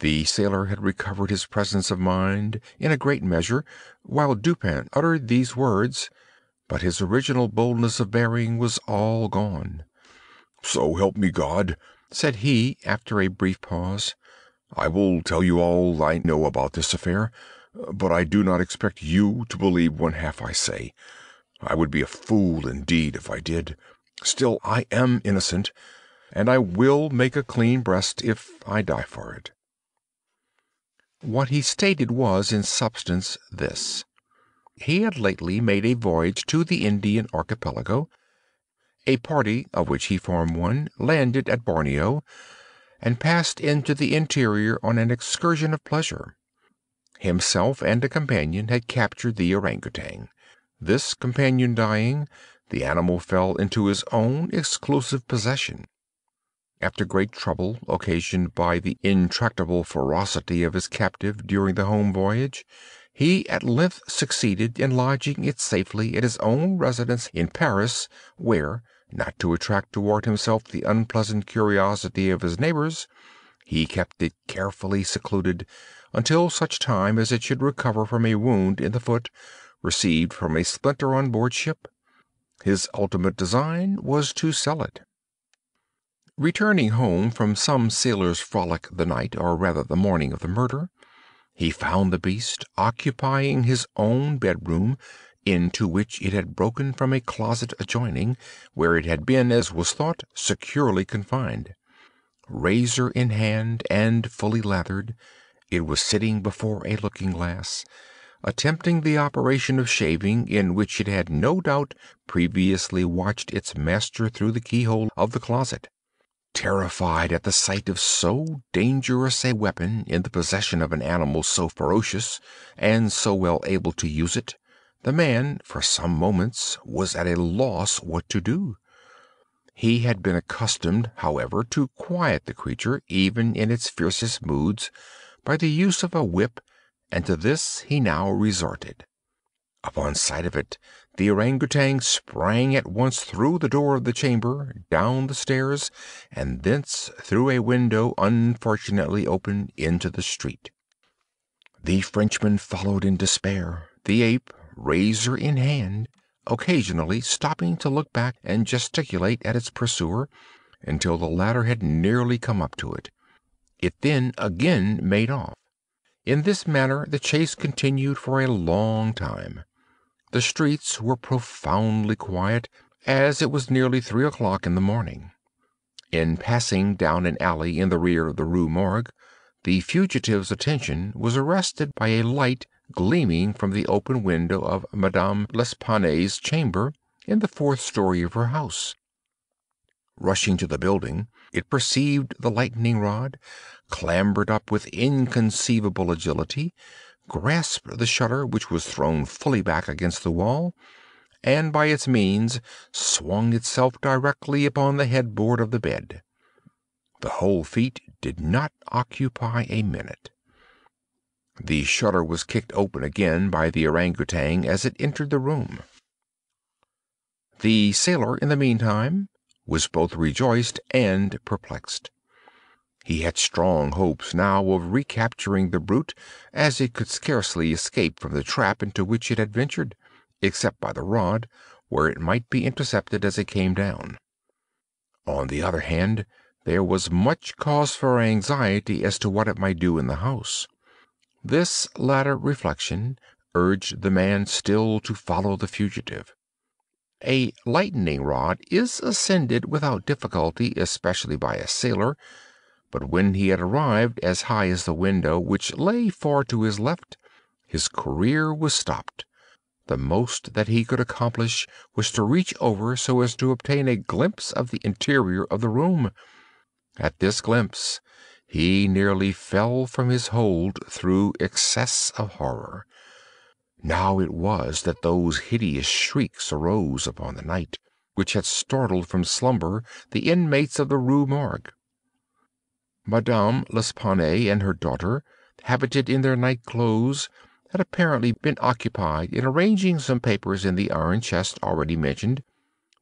The sailor had recovered his presence of mind in a great measure while Dupin uttered these words, but his original boldness of bearing was all gone. "So help me God," said he, after a brief pause, "I will tell you all I know about this affair, but I do not expect you to believe one half I say. I would be a fool indeed if I did. Still, I am innocent, and I will make a clean breast if I die for it." What he stated was, in substance, this. He had lately made a voyage to the Indian archipelago. A party, of which he formed one, landed at Borneo, and passed into the interior on an excursion of pleasure. Himself and a companion had captured the orangutan. This companion dying, the animal fell into his own exclusive possession. After great trouble occasioned by the intractable ferocity of his captive during the home voyage, he at length succeeded in lodging it safely at his own residence in Paris, where, not to attract toward himself the unpleasant curiosity of his neighbors, he kept it carefully secluded until such time as it should recover from a wound in the foot received from a splinter on board ship. His ultimate design was to sell it. Returning home from some sailor's frolic the night, or rather the morning of the murder, he found the beast occupying his own bedroom, into which it had broken from a closet adjoining, where it had been, as was thought, securely confined. Razor in hand and fully lathered, it was sitting before a looking-glass, attempting the operation of shaving, in which it had no doubt previously watched its master through the keyhole of the closet. Terrified at the sight of so dangerous a weapon in the possession of an animal so ferocious and so well able to use it, the man, for some moments, was at a loss what to do. He had been accustomed, however, to quiet the creature, even in its fiercest moods, by the use of a whip, and to this he now resorted. Upon sight of it, the orangutan sprang at once through the door of the chamber, down the stairs, and thence through a window unfortunately open into the street. The Frenchman followed in despair, the ape, razor in hand, occasionally stopping to look back and gesticulate at its pursuer, until the latter had nearly come up to it. It then again made off. In this manner the chase continued for a long time. The streets were profoundly quiet, as it was nearly 3 o'clock in the morning. In passing down an alley in the rear of the Rue Morgue, the fugitive's attention was arrested by a light gleaming from the open window of Madame L'Espanay's chamber in the 4th story of her house. Rushing to the building, it perceived the lightning rod, clambered up with inconceivable agility, grasped the shutter, which was thrown fully back against the wall, and by its means swung itself directly upon the headboard of the bed. The whole feat did not occupy a minute. The shutter was kicked open again by the orangutan as it entered the room. The sailor, in the meantime, was both rejoiced and perplexed. He had strong hopes now of recapturing the brute, as it could scarcely escape from the trap into which it had ventured, except by the rod, where it might be intercepted as it came down. On the other hand, there was much cause for anxiety as to what it might do in the house. This latter reflection urged the man still to follow the fugitive. A lightning rod is ascended without difficulty, especially by a sailor, but when he had arrived as high as the window, which lay far to his left, his career was stopped. The most that he could accomplish was to reach over so as to obtain a glimpse of the interior of the room. At this glimpse he nearly fell from his hold through excess of horror. Now it was that those hideous shrieks arose upon the night, which had startled from slumber the inmates of the Rue Morgue. Madame L'Espanaye and her daughter, habited in their night clothes, had apparently been occupied in arranging some papers in the iron chest already mentioned,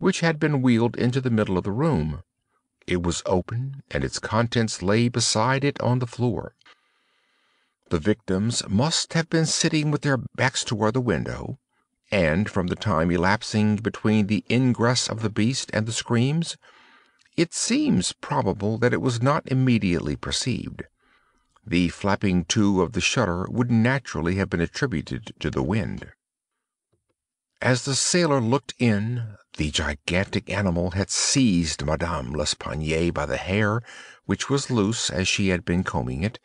which had been wheeled into the middle of the room. It was open, and its contents lay beside it on the floor. The victims must have been sitting with their backs toward the window, and from the time elapsing between the ingress of the beast and the screams, it seems probable that it was not immediately perceived. The flapping to of the shutter would naturally have been attributed to the wind. As the sailor looked in, the gigantic animal had seized Madame L'Espanaye by the hair, which was loose as she had been combing it,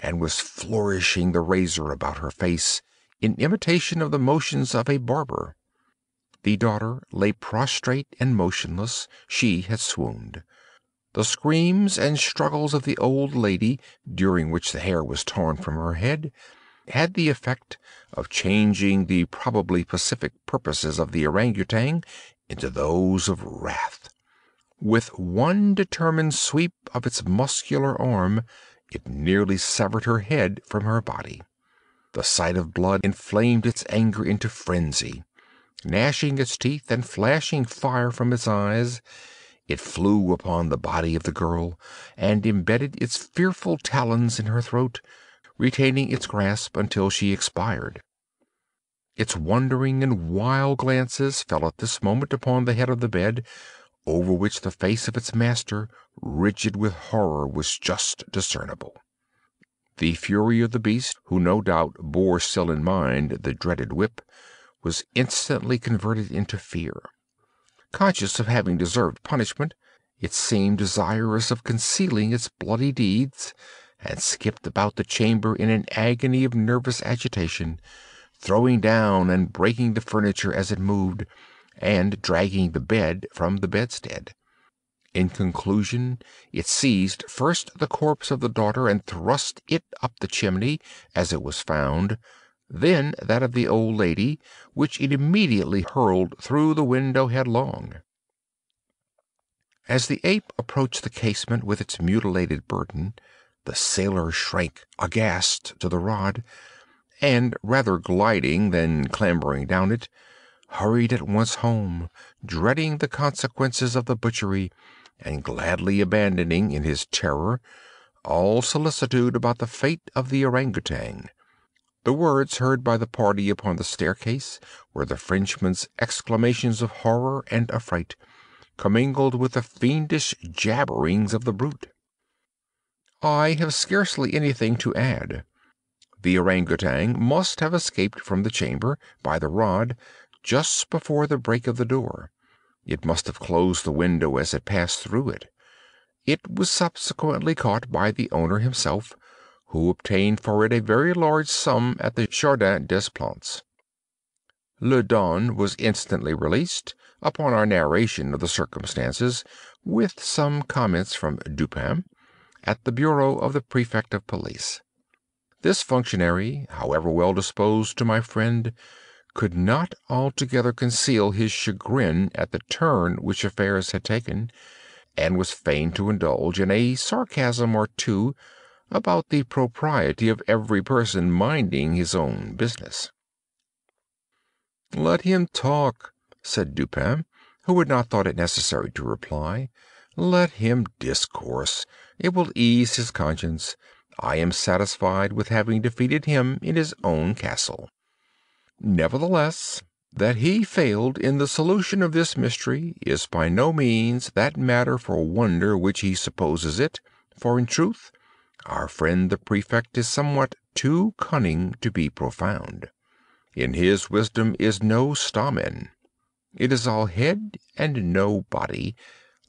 and was flourishing the razor about her face, in imitation of the motions of a barber. The daughter lay prostrate and motionless. She had swooned. The screams and struggles of the old lady, during which the hair was torn from her head, had the effect of changing the probably pacific purposes of the orangutan into those of wrath. With one determined sweep of its muscular arm, it nearly severed her head from her body. The sight of blood inflamed its anger into frenzy. Gnashing its teeth and flashing fire from its eyes, it flew upon the body of the girl and embedded its fearful talons in her throat, retaining its grasp until she expired. Its wondering and wild glances fell at this moment upon the head of the bed, over which the face of its master, rigid with horror, was just discernible. The fury of the beast, who no doubt bore still in mind the dreaded whip, was instantly converted into fear. Conscious of having deserved punishment, it seemed desirous of concealing its bloody deeds, and skipped about the chamber in an agony of nervous agitation, throwing down and breaking the furniture as it moved, and dragging the bed from the bedstead. In conclusion, it seized first the corpse of the daughter and thrust it up the chimney, as it was found, then that of the old lady, which it immediately hurled through the window headlong. As the ape approached the casement with its mutilated burden, the sailor shrank, aghast, to the rod, and, rather gliding than clambering down it, hurried at once home, dreading the consequences of the butchery, and gladly abandoning, in his terror, all solicitude about the fate of the orangutan. The words heard by the party upon the staircase were the Frenchman's exclamations of horror and affright, commingled with the fiendish jabberings of the brute. I have scarcely anything to add. The orangutan must have escaped from the chamber, by the rod, just before the break of the door. It must have closed the window as it passed through it. It was subsequently caught by the owner himself, who obtained for it a very large sum at the Jardin des Plantes. Le Don was instantly released, upon our narration of the circumstances, with some comments from Dupin, at the bureau of the Prefect of Police. This functionary, however well disposed to my friend, could not altogether conceal his chagrin at the turn which affairs had taken, and was fain to indulge in a sarcasm or two about the propriety of every person minding his own business. "Let him talk," said Dupin, who had not thought it necessary to reply. "Let him discourse. It will ease his conscience. I am satisfied with having defeated him in his own castle. Nevertheless, that he failed in the solution of this mystery is by no means that matter for wonder which he supposes it, for in truth our friend the prefect is somewhat too cunning to be profound. In his wisdom is no stamen. It is all head and no body,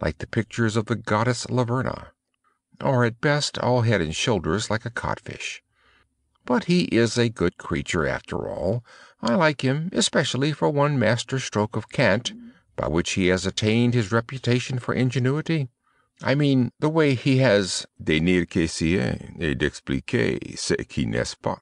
like the pictures of the goddess Laverna, or at best all head and shoulders like a codfish. But he is a good creature after all. I like him, especially for one masterstroke of cant, by which he has attained his reputation for ingenuity. I mean, the way he has de nier que c'est et d'expliquer ce qui n'est pas.